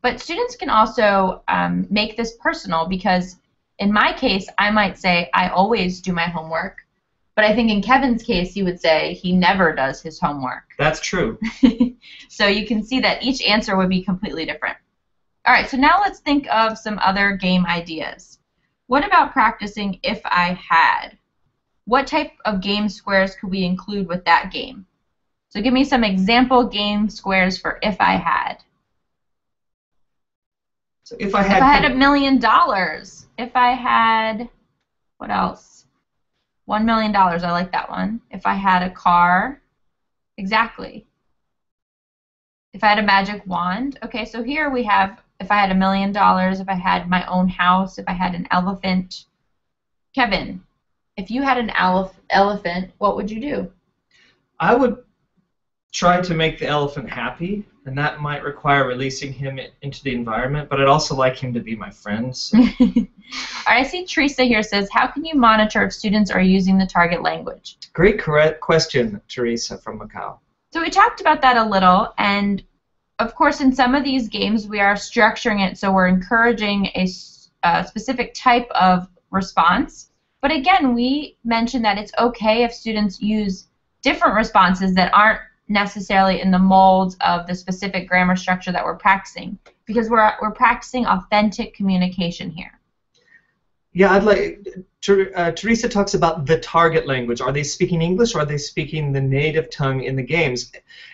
But students can also make this personal because in my case I might say I always do my homework, but I think in Kevin's case he would say he never does his homework. That's true. So you can see that each answer would be completely different. Alright, so now let's think of some other game ideas. What about practicing if I had? What type of game squares could we include with that game? So give me some example game squares for if I had. So if I had $1 million, if I had, what else? $1 million, I like that one. If I had a car, exactly. If I had a magic wand, okay, so here we have if I had $1 million, if I had my own house, if I had an elephant. Kevin, if you had an elephant, what would you do? I would try to make the elephant happy, and that might require releasing him into the environment, but I'd also like him to be my friend. So. All right, I see Teresa here says, how can you monitor if students are using the target language? Great question, Teresa from Macau. So we talked about that a little, and of course in some of these games we are structuring it so we're encouraging a specific type of response. But again, we mentioned that it's okay if students use different responses that aren't necessarily in the mold of the specific grammar structure that we're practicing, because we're practicing authentic communication here. Yeah, I'd like Teresa talks about the target language. Are they speaking English or are they speaking the native tongue in the games?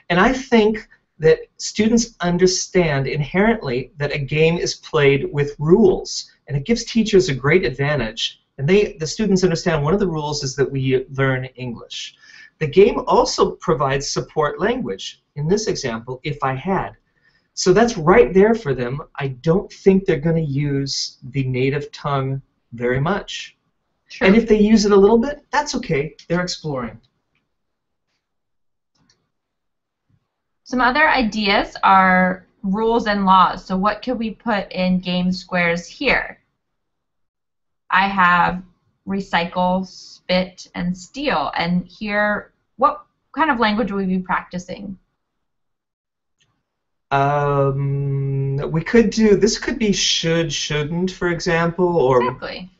And I think that students understand inherently that a game is played with rules, and it gives teachers a great advantage. And the students understand one of the rules is that we learn English. The game also provides support language. In this example, if I had. So that's right there for them. I don't think they're going to use the native tongue very much. Sure. And if they use it a little bit, that's okay. They're exploring. Some other ideas are rules and laws. So what could we put in game squares here? I have recycle, spit, and steal. And here, what kind of language would we be practicing? We could do, this could be should, shouldn't, for example. Or exactly.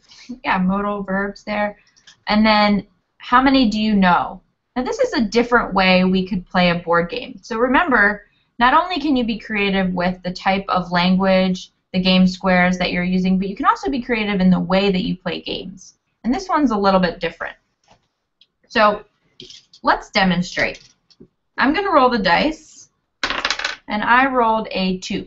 Yeah, modal verbs there. And then, how many do you know? Now this is a different way we could play a board game. So remember, not only can you be creative with the type of language, the game squares that you're using, but you can also be creative in the way that you play games. And this one's a little bit different. So let's demonstrate. I'm going to roll the dice, and I rolled a 2.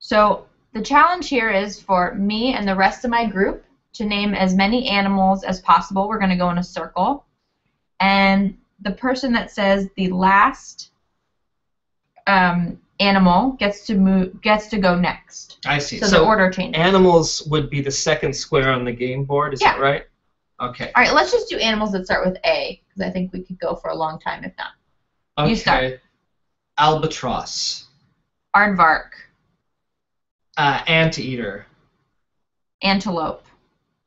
So the challenge here is for me and the rest of my group to name as many animals as possible. We're going to go in a circle, and the person that says the last animal gets to go next. I see. So the order changes. Animals would be the second square on the game board, is that right? Okay. All right, let's just do animals that start with A, because I think we could go for a long time if not. Okay. You start. Albatross. Aardvark. Anteater. Antelope.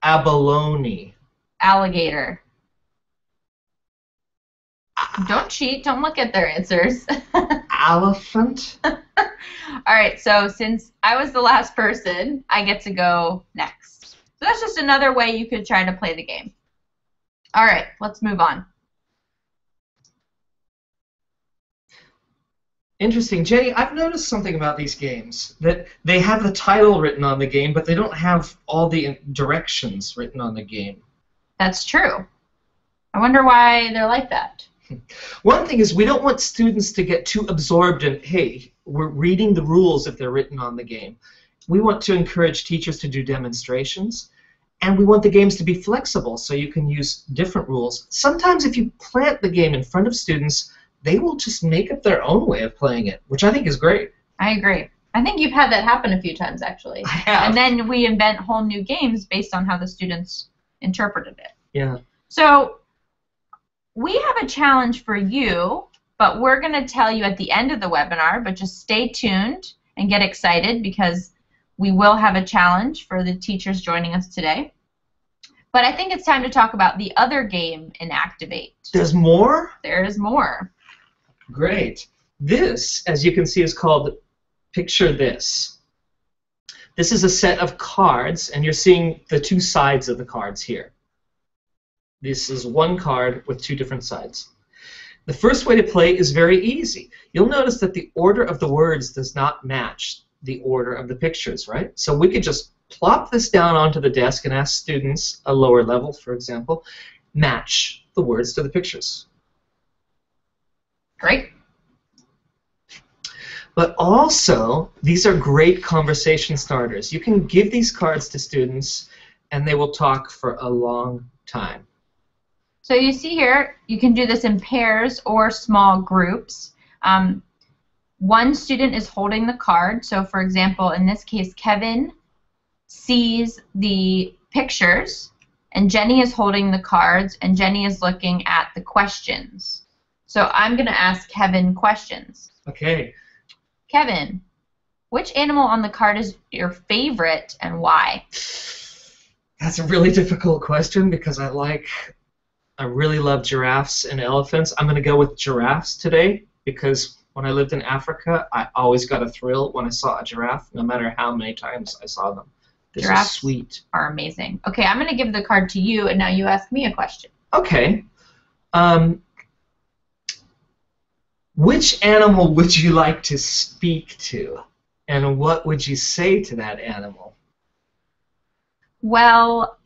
Abalone. Alligator. Don't cheat. Don't look at their answers. Elephant. All right, so since I was the last person, I get to go next. So that's just another way you could try to play the game. All right, let's move on. Interesting. Jenny, I've noticed something about these games, that they have the title written on the game, but they don't have all the directions written on the game. That's true. I wonder why they're like that. One thing is we don't want students to get too absorbed in, hey, we're reading the rules if they're written on the game. We want to encourage teachers to do demonstrations, and we want the games to be flexible so you can use different rules. Sometimes if you plant the game in front of students, they will just make up their own way of playing it, which I think is great. I agree. I think you've had that happen a few times, actually. I have. And then we invent whole new games based on how the students interpreted it. Yeah. So we have a challenge for you, but we're going to tell you at the end of the webinar, but just stay tuned and get excited because we will have a challenge for the teachers joining us today. But I think it's time to talk about the other game in Activate. There's more? There is more. Great. This, as you can see, is called Picture This. This is a set of cards, and you're seeing the two sides of the cards here. This is one card with two different sides. The first way to play is very easy. You'll notice that the order of the words does not match the order of the pictures, right? So we could just plop this down onto the desk and ask students, a lower level, for example, match the words to the pictures. Great. But also, these are great conversation starters. You can give these cards to students, and they will talk for a long time. So you see here, you can do this in pairs or small groups. One student is holding the card. So for example, in this case, Kevin sees the pictures and Jenny is holding the cards, and Jenny is looking at the questions. So I'm going to ask Kevin questions. Okay. Kevin, which animal on the card is your favorite and why? That's a really difficult question because I really love giraffes and elephants. I'm going to go with giraffes today because when I lived in Africa, I always got a thrill when I saw a giraffe, no matter how many times I saw them. Giraffes sweet. Are amazing. Okay, I'm going to give the card to you, and now you ask me a question. Okay. Which animal would you like to speak to, and what would you say to that animal? Well,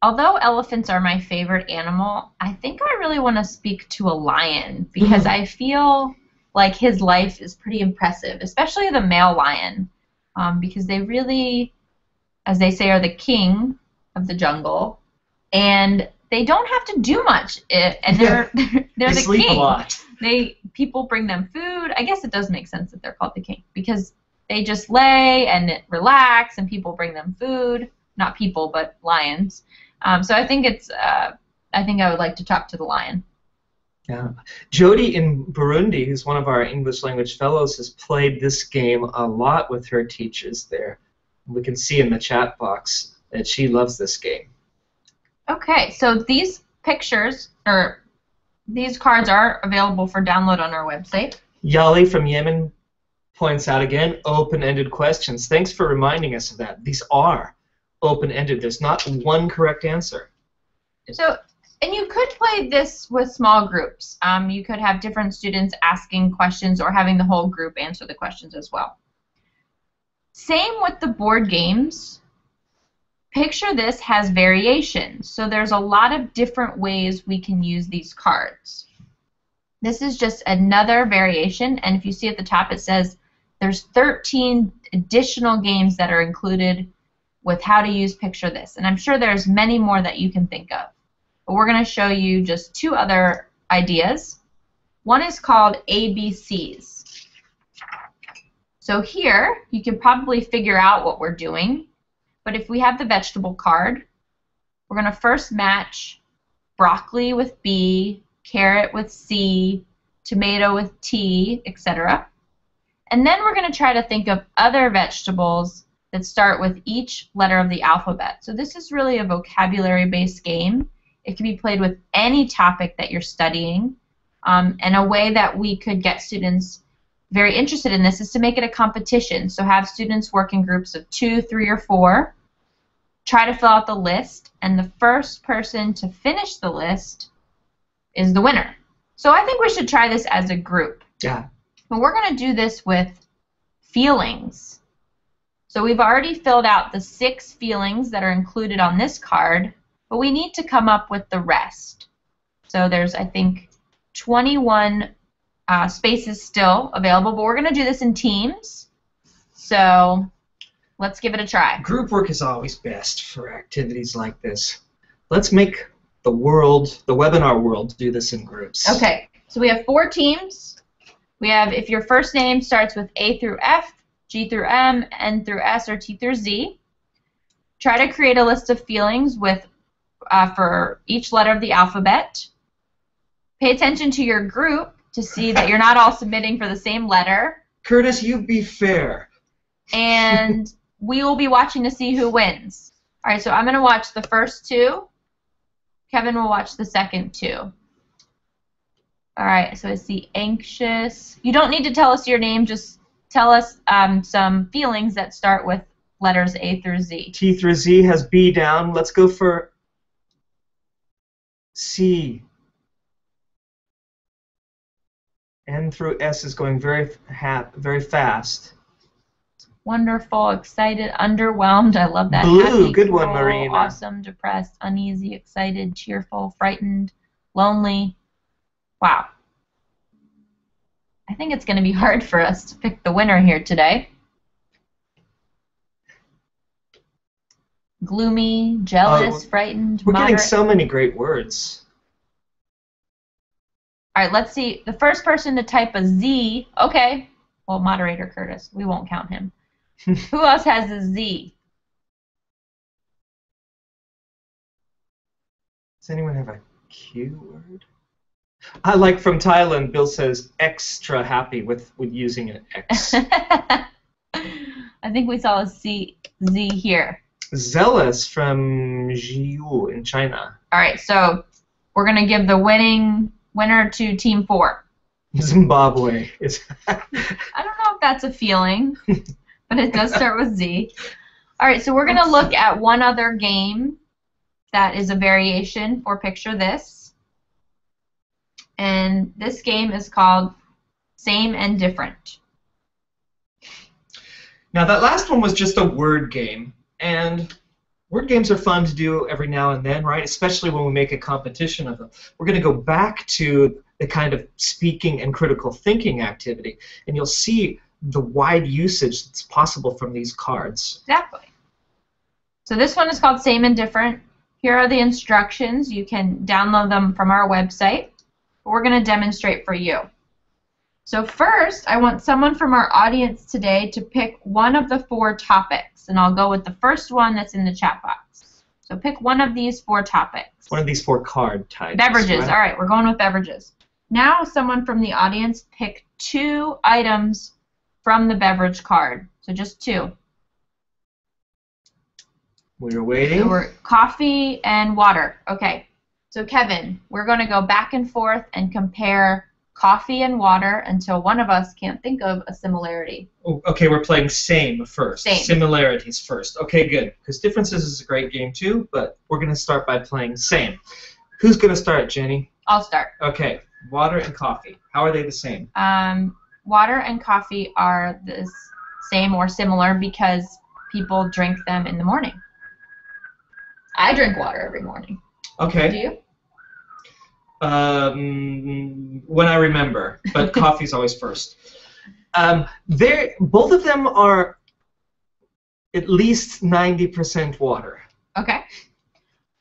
although elephants are my favorite animal, I think I really want to speak to a lion because I feel like his life is pretty impressive, especially the male lion, because they really, as they say, are the king of the jungle, and they don't have to do much. And they're the sleep king. A lot. People bring them food. I guess it does make sense that they're called the king because they just lay and relax, and people bring them food. Not people, but lions. So I think it's. I think I would like to talk to the lion. Yeah. Jody in Burundi, who's one of our English language fellows, has played this game a lot with her teachers there. We can see in the chat box that she loves this game. Okay, so these pictures, or these cards are available for download on our website. Yali from Yemen points out again, open-ended questions. Thanks for reminding us of that. These are open-ended. There's not one correct answer. So. And you could play this with small groups. You could have different students asking questions or having the whole group answer the questions as well. Same with the board games. Picture this has variations. So there's a lot of different ways we can use these cards. This is just another variation, and if you see at the top it says there's 13 additional games that are included with how to use Picture This. And I'm sure there's many more that you can think of. But we're going to show you just two other ideas. One is called ABCs. So here you can probably figure out what we're doing, but if we have the vegetable card, we're going to first match broccoli with B, carrot with C, tomato with T, etc. And then we're going to try to think of other vegetables that start with each letter of the alphabet. So this is really a vocabulary-based game. It can be played with any topic that you're studying, and a way that we could get students very interested in this is to make it a competition. So have students work in groups of 2, 3, or 4, try to fill out the list, and the first person to finish the list is the winner. So I think we should try this as a group. Yeah. But we're going to do this with feelings. So we've already filled out the 6 feelings that are included on this card, but we need to come up with the rest. So there's, I think, 21 spaces still available, but we're going to do this in teams. So let's give it a try. Group work is always best for activities like this. Let's make the world, the webinar world, do this in groups. Okay, so we have 4 teams. We have if your first name starts with A through F, G through M, N through S, or T through Z. Try to create a list of feelings with for each letter of the alphabet. Pay attention to your group to see that you're not all submitting for the same letter. Curtis, you be fair. And we will be watching to see who wins. All right, so I'm going to watch the first 2. Kevin will watch the second 2. All right, so I see anxious. You don't need to tell us your name, just tell us some feelings that start with letters A through Z. T through Z has B down. Let's go for C. N through S is going very fast. Wonderful, excited, underwhelmed. I love that. Blue, happy, good one, Marina. Awesome, depressed, uneasy, excited, cheerful, frightened, lonely. Wow. I think it's going to be hard for us to pick the winner here today. Gloomy, jealous, frightened, we're moderate. Getting so many great words. All right, let's see. The first person to type a Z, okay. Well, moderator Curtis, we won't count him. Who else has a Z? Does anyone have a Q word? I like from Thailand, Bill says, extra happy with using an X. I think we saw a Z here. Zealous from Zhiyu in China. All right, so we're going to give the winner to Team 4. Zimbabwe. I don't know if that's a feeling, but it does start with Z. All right, so we're going to look at one other game that is a variation for Picture This. And this game is called Same and Different. Now, that last one was just a word game. And word games are fun to do every now and then, right? Especially when we make a competition of them. We're going to go back to the kind of speaking and critical thinking activity, and you'll see the wide usage that's possible from these cards. Exactly. So this one is called Same and Different. Here are the instructions. You can download them from our website. We're going to demonstrate for you. So first, I want someone from our audience today to pick one of the 4 topics, and I'll go with the first one that's in the chat box. So pick one of these 4 topics. One of these 4 card types. Beverages. Right? All right, we're going with beverages. Now someone from the audience pick 2 items from the beverage card. So just 2. We're waiting. Coffee and water. Okay. So Kevin, we're going to go back and forth and compare coffee and water until one of us can't think of a similarity. Oh, okay, we're playing same first. Same. Similarities first. Okay, good. Because differences is a great game too, but we're going to start by playing same. Who's going to start, Jenny? I'll start. Okay, water and coffee. How are they the same? Water and coffee are the same or similar because people drink them in the morning. I drink water every morning. Okay. Do you? When I remember, but coffee's always first. Both of them are at least 90% water. Okay.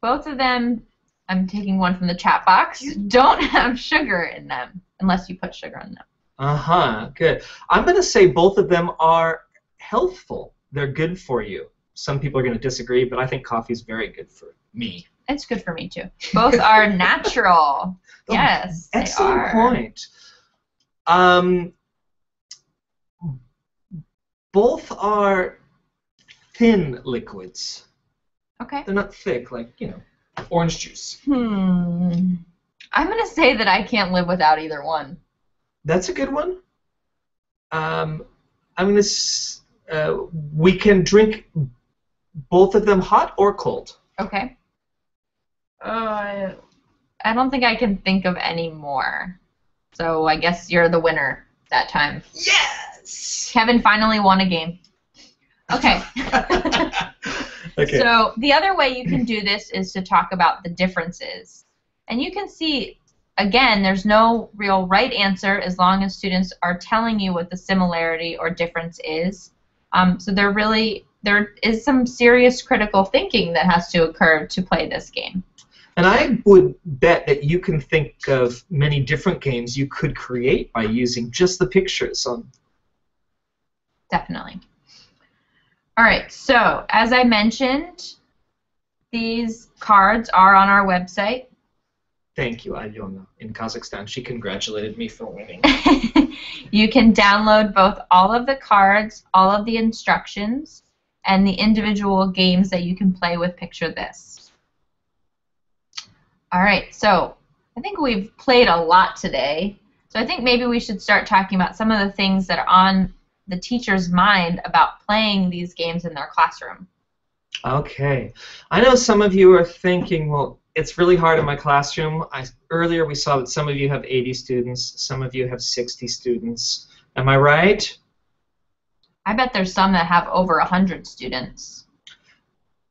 Both of them, I'm taking one from the chat box, don't have sugar in them, unless you put sugar in them. Uh-huh, good. I'm going to say both of them are healthful. They're good for you. Some people are going to disagree, but I think coffee's very good for me. It's good for me, too. Both are natural. Yes, they are. Excellent point. Both are thin liquids. Okay. They're not thick, like, you know, orange juice. I'm going to say that I can't live without either one. That's a good one. We can drink both of them hot or cold. Okay. I don't think I can think of any more. So I guess you're the winner that time. Yes! Kevin finally won a game. Okay. Okay. So the other way you can do this is to talk about the differences. And you can see, again, there's no real right answer as long as students are telling you what the similarity or difference is. So there is some serious critical thinking that has to occur to play this game. And I would bet that you can think of many different games you could create by using just the pictures. Definitely. All right, so as I mentioned, these cards are on our website. Thank you, Alyona in Kazakhstan. She congratulated me for winning. You can download both all of the cards, all of the instructions, and the individual games that you can play with Picture This. All right, so I think we've played a lot today. So I think maybe we should start talking about some of the things that are on the teacher's mind about playing these games in their classroom. Okay. I know some of you are thinking, well, it's really hard in my classroom. Earlier we saw that some of you have 80 students, some of you have 60 students. Am I right? I bet there's some that have over 100 students.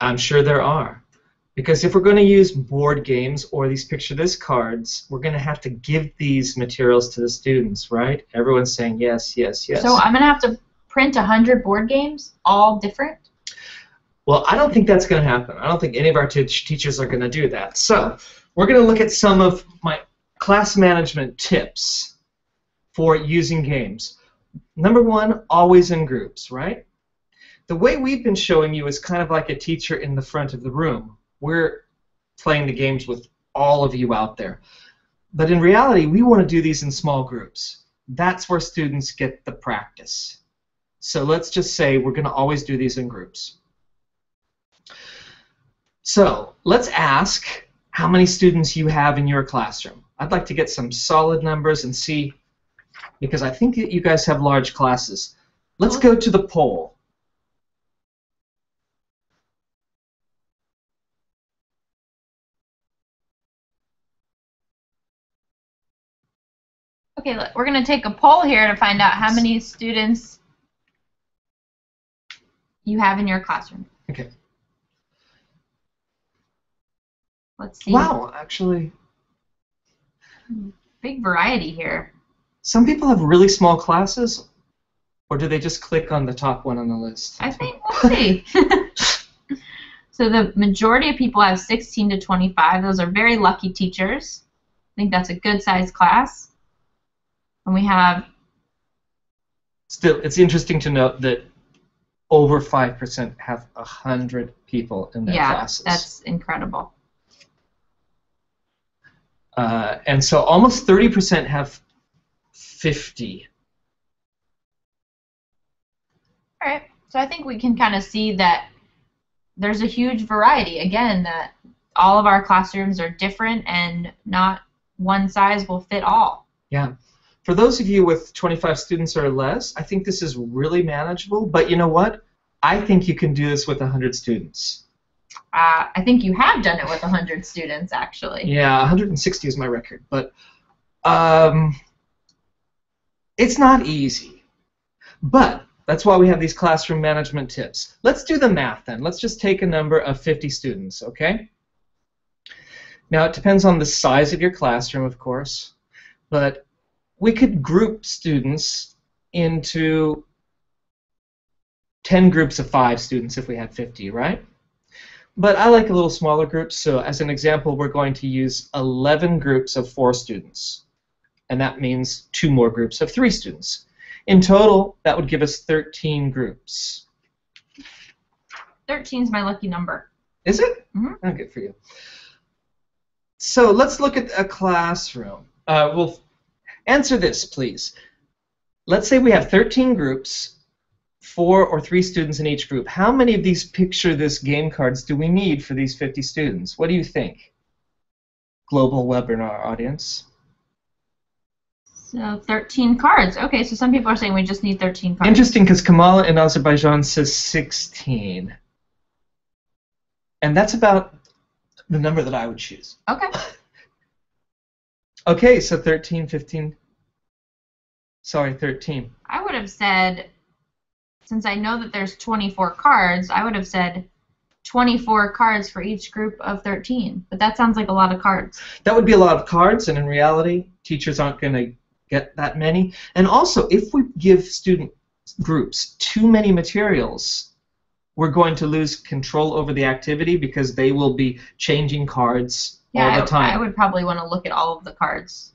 I'm sure there are. Because if we're going to use board games or these Picture This cards, we're going to have to give these materials to the students, right? Everyone's saying yes, yes, yes. So I'm going to have to print 100 board games, all different? Well, I don't think that's going to happen. I don't think any of our teachers are going to do that. So we're going to look at some of my class management tips for using games. Number 1, always in groups, right? The way we've been showing you is kind of like a teacher in the front of the room. We're playing the games with all of you out there. But in reality, we want to do these in small groups. That's where students get the practice. So let's just say we're going to always do these in groups. So let's ask how many students you have in your classroom. I'd like to get some solid numbers and see, because I think that you guys have large classes. Let's go to the poll. Okay, look, we're going to take a poll here to find out how many students you have in your classroom. Okay. Let's see. Wow, actually. Big variety here. Some people have really small classes, or do they just click on the top one on the list? I think we'll see. So the majority of people have 16 to 25. Those are very lucky teachers. I think that's a good-sized class. And we have... Still, it's interesting to note that over 5% have 100 people in their classes. Yeah, that's incredible. And so almost 30% have 50. All right. So I think we can kind of see that there's a huge variety. Again, that all of our classrooms are different and not one size will fit all. Yeah. For those of you with 25 students or less, I think this is really manageable, but you know what? I think you can do this with 100 students. I think you have done it with 100 students, actually. Yeah, 160 is my record, but it's not easy. But that's why we have these classroom management tips. Let's do the math then. Let's just take a number of 50 students, okay? Now, it depends on the size of your classroom, of course, but we could group students into 10 groups of 5 students if we had 50, right? But I like a little smaller group, so as an example, we're going to use 11 groups of 4 students, and that means 2 more groups of 3 students. In total, that would give us 13 groups. 13 is my lucky number. Is it? Mm-hmm. Oh, good for you. So let's look at a classroom. We'll answer this, please. Let's say we have 13 groups, 4 or 3 students in each group. How many of these picture this game cards do we need for these 50 students? What do you think, global webinar audience? So 13 cards. Okay, so some people are saying we just need 13 cards. Interesting, because Kamala in Azerbaijan says 16. And that's about the number that I would choose. Okay. Okay, so 13, 15, sorry, 13. I would have said, since I know that there's 24 cards, I would have said 24 cards for each group of 13, but that sounds like a lot of cards. That would be a lot of cards, and in reality, teachers aren't going to get that many. And also, if we give student groups too many materials, we're going to lose control over the activity because they will be changing cards. Yeah, all the time. I would probably want to look at all of the cards.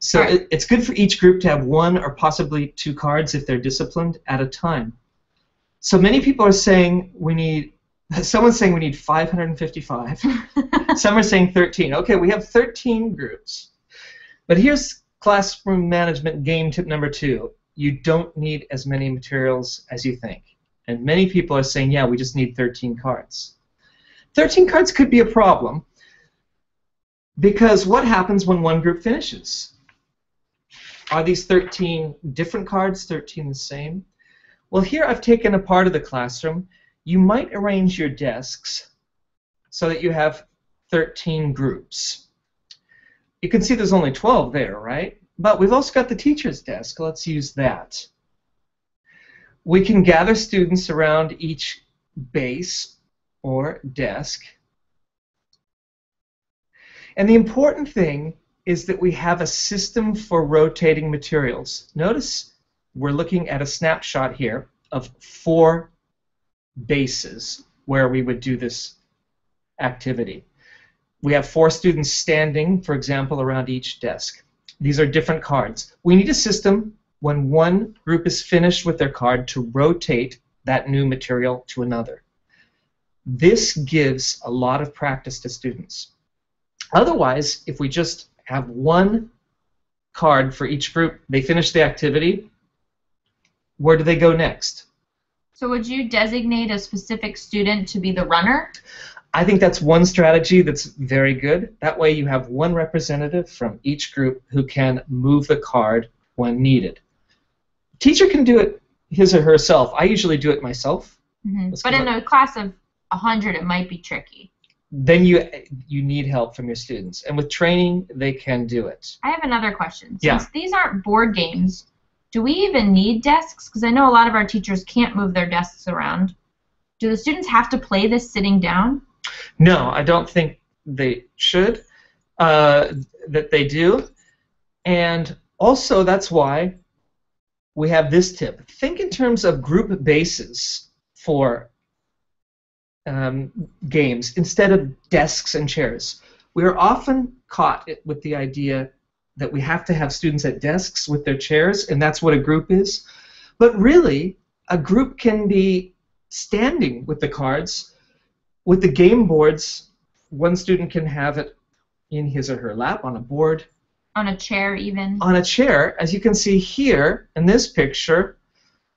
So right. It's good for each group to have 1 or possibly 2 cards if they're disciplined at a time. So many people are saying we need, someone's saying we need 555. Some are saying 13. Okay, we have 13 groups. But here's classroom management game tip number 2. You don't need as many materials as you think. And many people are saying, yeah, we just need 13 cards. 13 cards could be a problem. Because what happens when one group finishes? Are these 13 different cards, 13 the same? Well, here I've taken a part of the classroom. You might arrange your desks so that you have 13 groups. You can see there's only 12 there, right? But we've also got the teacher's desk. Let's use that. We can gather students around each base or desk. And the important thing is that we have a system for rotating materials. Notice we're looking at a snapshot here of 4 bases where we would do this activity. We have 4 students standing, for example, around each desk. These are different cards. We need a system when one group is finished with their card to rotate that new material to another. This gives a lot of practice to students. Otherwise, if we just have one card for each group, they finish the activity, where do they go next? So would you designate a specific student to be the runner? I think that's one strategy that's very good. That way you have one representative from each group who can move the card when needed. Teacher can do it his or herself. I usually do it myself. Mm-hmm. But in a class of 100, it might be tricky. Then you need help from your students. And with training, they can do it. I have another question. Since these aren't board games, do we even need desks? Because I know a lot of our teachers can't move their desks around. Do the students have to play this sitting down? No, I don't think they should, that they do. And also, that's why we have this tip. Think in terms of group bases for games instead of desks and chairs. We are often caught with the idea that we have to have students at desks with their chairs, and that's what a group is. But really, a group can be standing with the cards. With the game boards, one student can have it in his or her lap, on a board. On a chair, even. On a chair. As you can see here in this picture,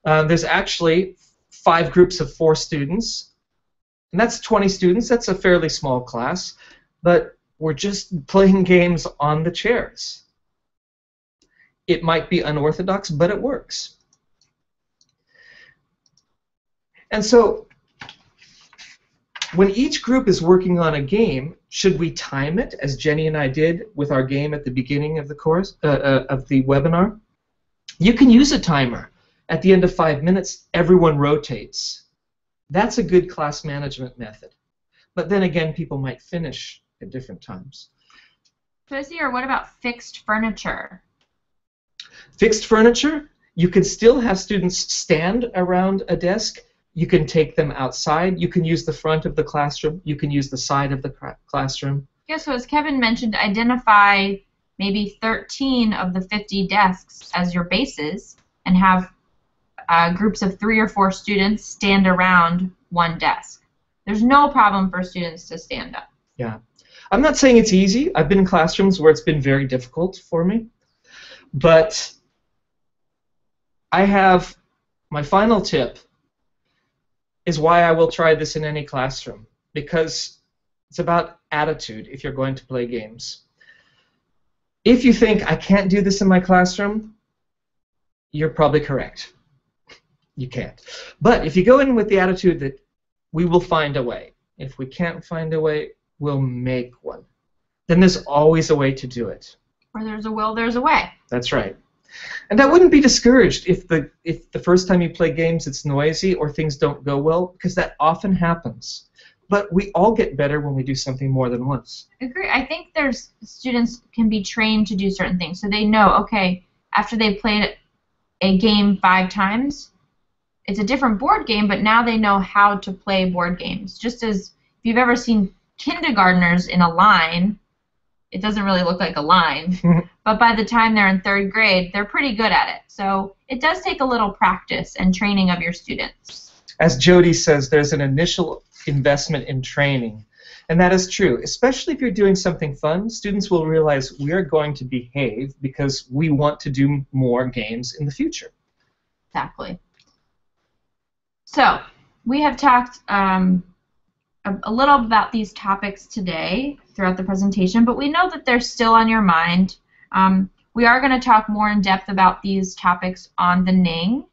there's actually 5 groups of 4 students. And that's 20 students. That's a fairly small class. But we're just playing games on the chairs. It might be unorthodox, but it works. And so, when each group is working on a game, should we time it, as Jenny and I did with our game at the beginning of the course of the webinar? You can use a timer. At the end of 5 minutes, everyone rotates. That's a good class management method. But then again, people might finish at different times. Josie, or what about fixed furniture? Fixed furniture? You can still have students stand around a desk. You can take them outside. You can use the front of the classroom. You can use the side of the classroom. Yeah, so as Kevin mentioned, identify maybe 13 of the 50 desks as your bases and have groups of 3 or 4 students stand around one desk. There's no problem for students to stand up. Yeah. I'm not saying it's easy. I've been in classrooms where it's been very difficult for me. But I have my final tip is why I will try this in any classroom, because it's about attitude if you're going to play games. If you think, I can't do this in my classroom, you're probably correct. You can't. But if you go in with the attitude that we will find a way, if we can't find a way, we'll make one, then there's always a way to do it. Where there's a will, there's a way. That's right. And I wouldn't be discouraged if the first time you play games it's noisy or things don't go well, because that often happens. But we all get better when we do something more than once. I agree. I think there's students can be trained to do certain things, so they know, okay, after they played a game 5 times, it's a different board game, but now they know how to play board games. Just as if you've ever seen kindergartners in a line, it doesn't really look like a line, but by the time they're in 3rd grade, they're pretty good at it. So it does take a little practice and training of your students. As Jody says, there's an initial investment in training, and that is true. Especially if you're doing something fun, students will realize we are going to behave because we want to do more games in the future. Exactly. So we have talked a little about these topics today throughout the presentation, but we know that they're still on your mind. We are going to talk more in depth about these topics on the Ning,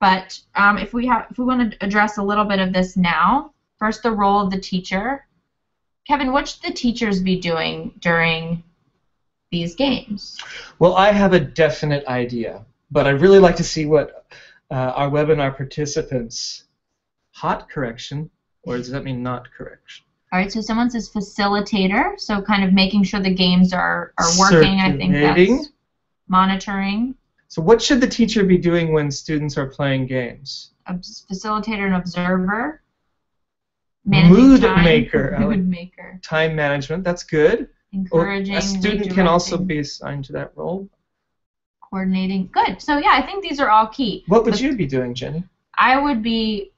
but if we want to address a little bit of this now, first the role of the teacher. Kevin, what should the teachers be doing during these games? Well, I have a definite idea, but I'd really like to see what our webinar participants, hot correction, or does that mean not correction? All right, so someone says facilitator, so kind of making sure the games are working. I think that's monitoring. So what should the teacher be doing when students are playing games? A facilitator and observer. Mood maker. Mood maker. Time management, that's good. Encouraging. Or a student can also be assigned to that role. Coordinating, good. So yeah, I think these are all key. What would you be doing, Jenny? I would be...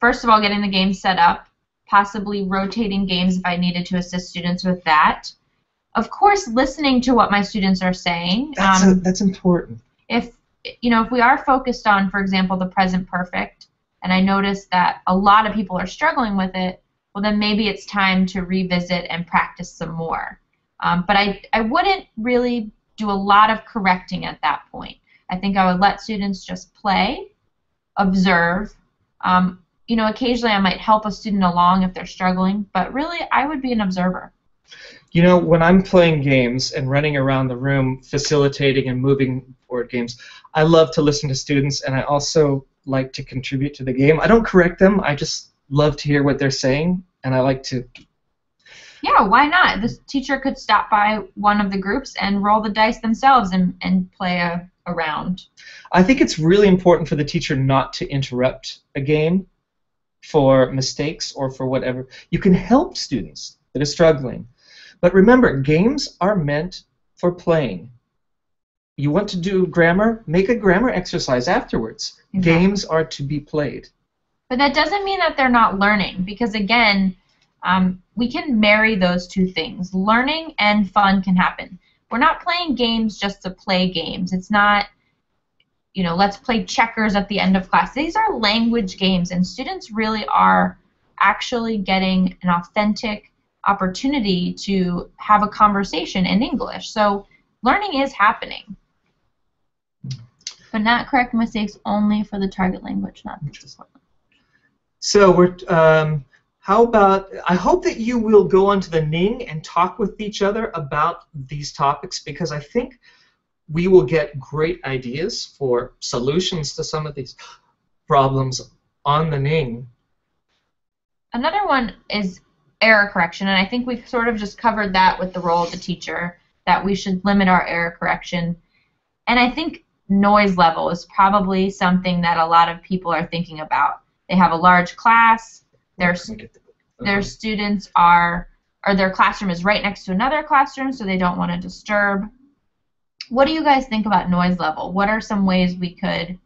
First of all, getting the game set up, possibly rotating games if I needed to assist students with that. Of course, listening to what my students are saying. That's important. If we are focused on, for example, the present perfect, and I notice that a lot of people are struggling with it, well, then maybe it's time to revisit and practice some more. But I wouldn't really do a lot of correcting at that point. I think I would let students just play, observe. Occasionally I might help a student along if they're struggling, but really I would be an observer. You know, when I'm playing games and running around the room facilitating and moving board games, I love to listen to students, and I also like to contribute to the game. I don't correct them. I just love to hear what they're saying, and I like to... Yeah, why not? The teacher could stop by one of the groups and roll the dice themselves and play a round. I think it's really important for the teacher not to interrupt a game for mistakes or for whatever. You can help students that are struggling. But remember, games are meant for playing. You want to do grammar? Make a grammar exercise afterwards. Exactly. Games are to be played. But that doesn't mean that they're not learning, because again, we can marry those two things. Learning and fun can happen. We're not playing games just to play games. It's not, let's play checkers at the end of class. These are language games, and students really are actually getting an authentic opportunity to have a conversation in English. So learning is happening. But not correct mistakes only for the target language, not the target language. So we're... How about, I hope that you will go onto the Ning and talk with each other about these topics, because I think we will get great ideas for solutions to some of these problems on the Ning. Another one is error correction, and I think we've sort of just covered that with the role of the teacher, that we should limit our error correction. And I think noise level is probably something that a lot of people are thinking about. They have a large class. Their students are, or their classroom is right next to another classroom, so they don't want to disturb. What do you guys think about noise level? What are some ways we could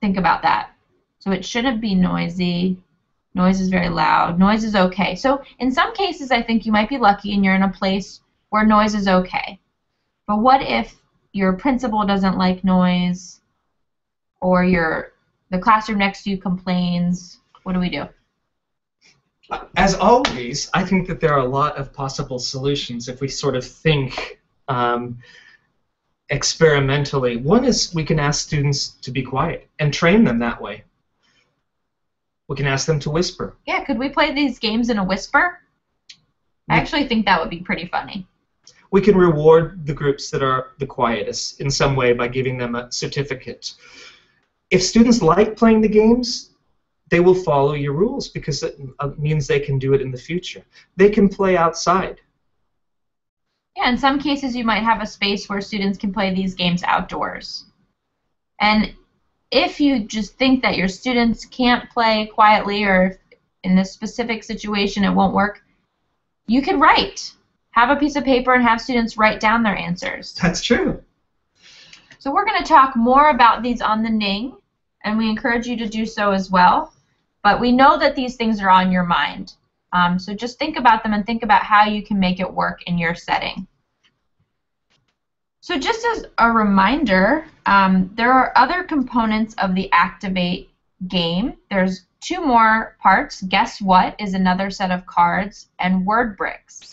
think about that? So it shouldn't be noisy. Noise is very loud. Noise is okay. So in some cases, I think you might be lucky and you're in a place where noise is okay. But what if your principal doesn't like noise, or the classroom next to you complains? What do we do? As always, I think that there are a lot of possible solutions if we sort of think experimentally. One is we can ask students to be quiet and train them that way. We can ask them to whisper. Yeah, could we play these games in a whisper? I actually think that would be pretty funny. We can reward the groups that are the quietest in some way by giving them a certificate. If students like playing the games, they will follow your rules, because it means they can do it in the future. They can play outside. Yeah, in some cases you might have a space where students can play these games outdoors. And if you just think that your students can't play quietly, or if in this specific situation it won't work, you can write. Have a piece of paper and have students write down their answers. That's true. So we're going to talk more about these on the Ning, and we encourage you to do so as well. But we know that these things are on your mind. So just think about them and think about how you can make it work in your setting. So just as a reminder, there are other components of the Activate game. There's two more parts. Guess What is another set of cards, and Word Bricks.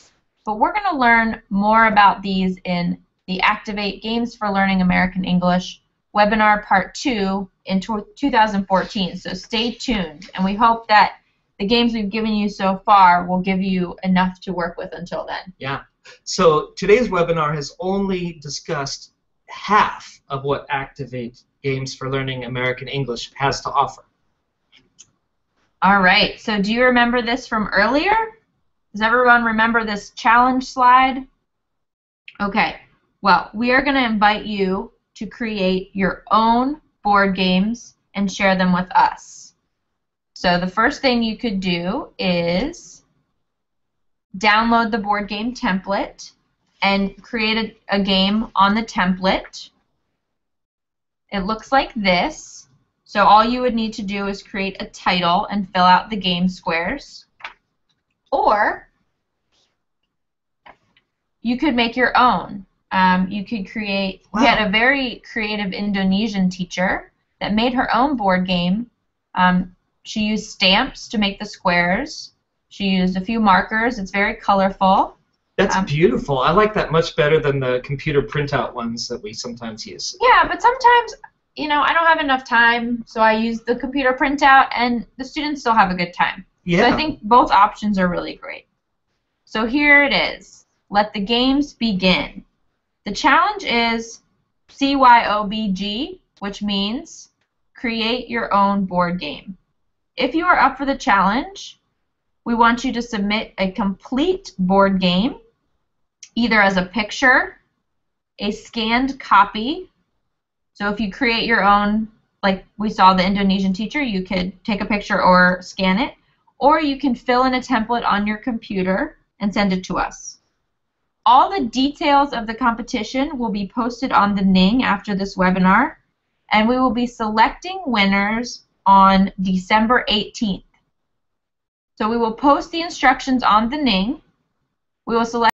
But we're going to learn more about these in the Activate Games for Learning American English webinar part 2 in 2014. So stay tuned, and we hope that the games we've given you so far will give you enough to work with until then. Yeah. So today's webinar has only discussed half of what Activate Games for Learning American English has to offer. All right. So do you remember this from earlier? Does everyone remember this challenge slide? Okay. Well, we are going to invite you to create your own board games and share them with us. So the first thing you could do is download the board game template and create a game on the template. It looks like this. So all you would need to do is create a title and fill out the game squares. Or you could make your own. You could create, wow. We had a very creative Indonesian teacher that made her own board game. She used stamps to make the squares. She used a few markers. It's very colorful. That's beautiful. I like that much better than the computer printout ones that we sometimes use. Yeah, but sometimes, you know, I don't have enough time, so I use the computer printout, and the students still have a good time. Yeah. So I think both options are really great. So here it is. Let the games begin. The challenge is CYOBG, which means create your own board game. If you are up for the challenge, we want you to submit a complete board game, either as a picture, a scanned copy. So if you create your own, like we saw the Indonesian teacher, you could take a picture or scan it, or you can fill in a template on your computer and send it to us. All the details of the competition will be posted on the Ning after this webinar, and we will be selecting winners on December 18th. So we will post the instructions on the Ning. We will select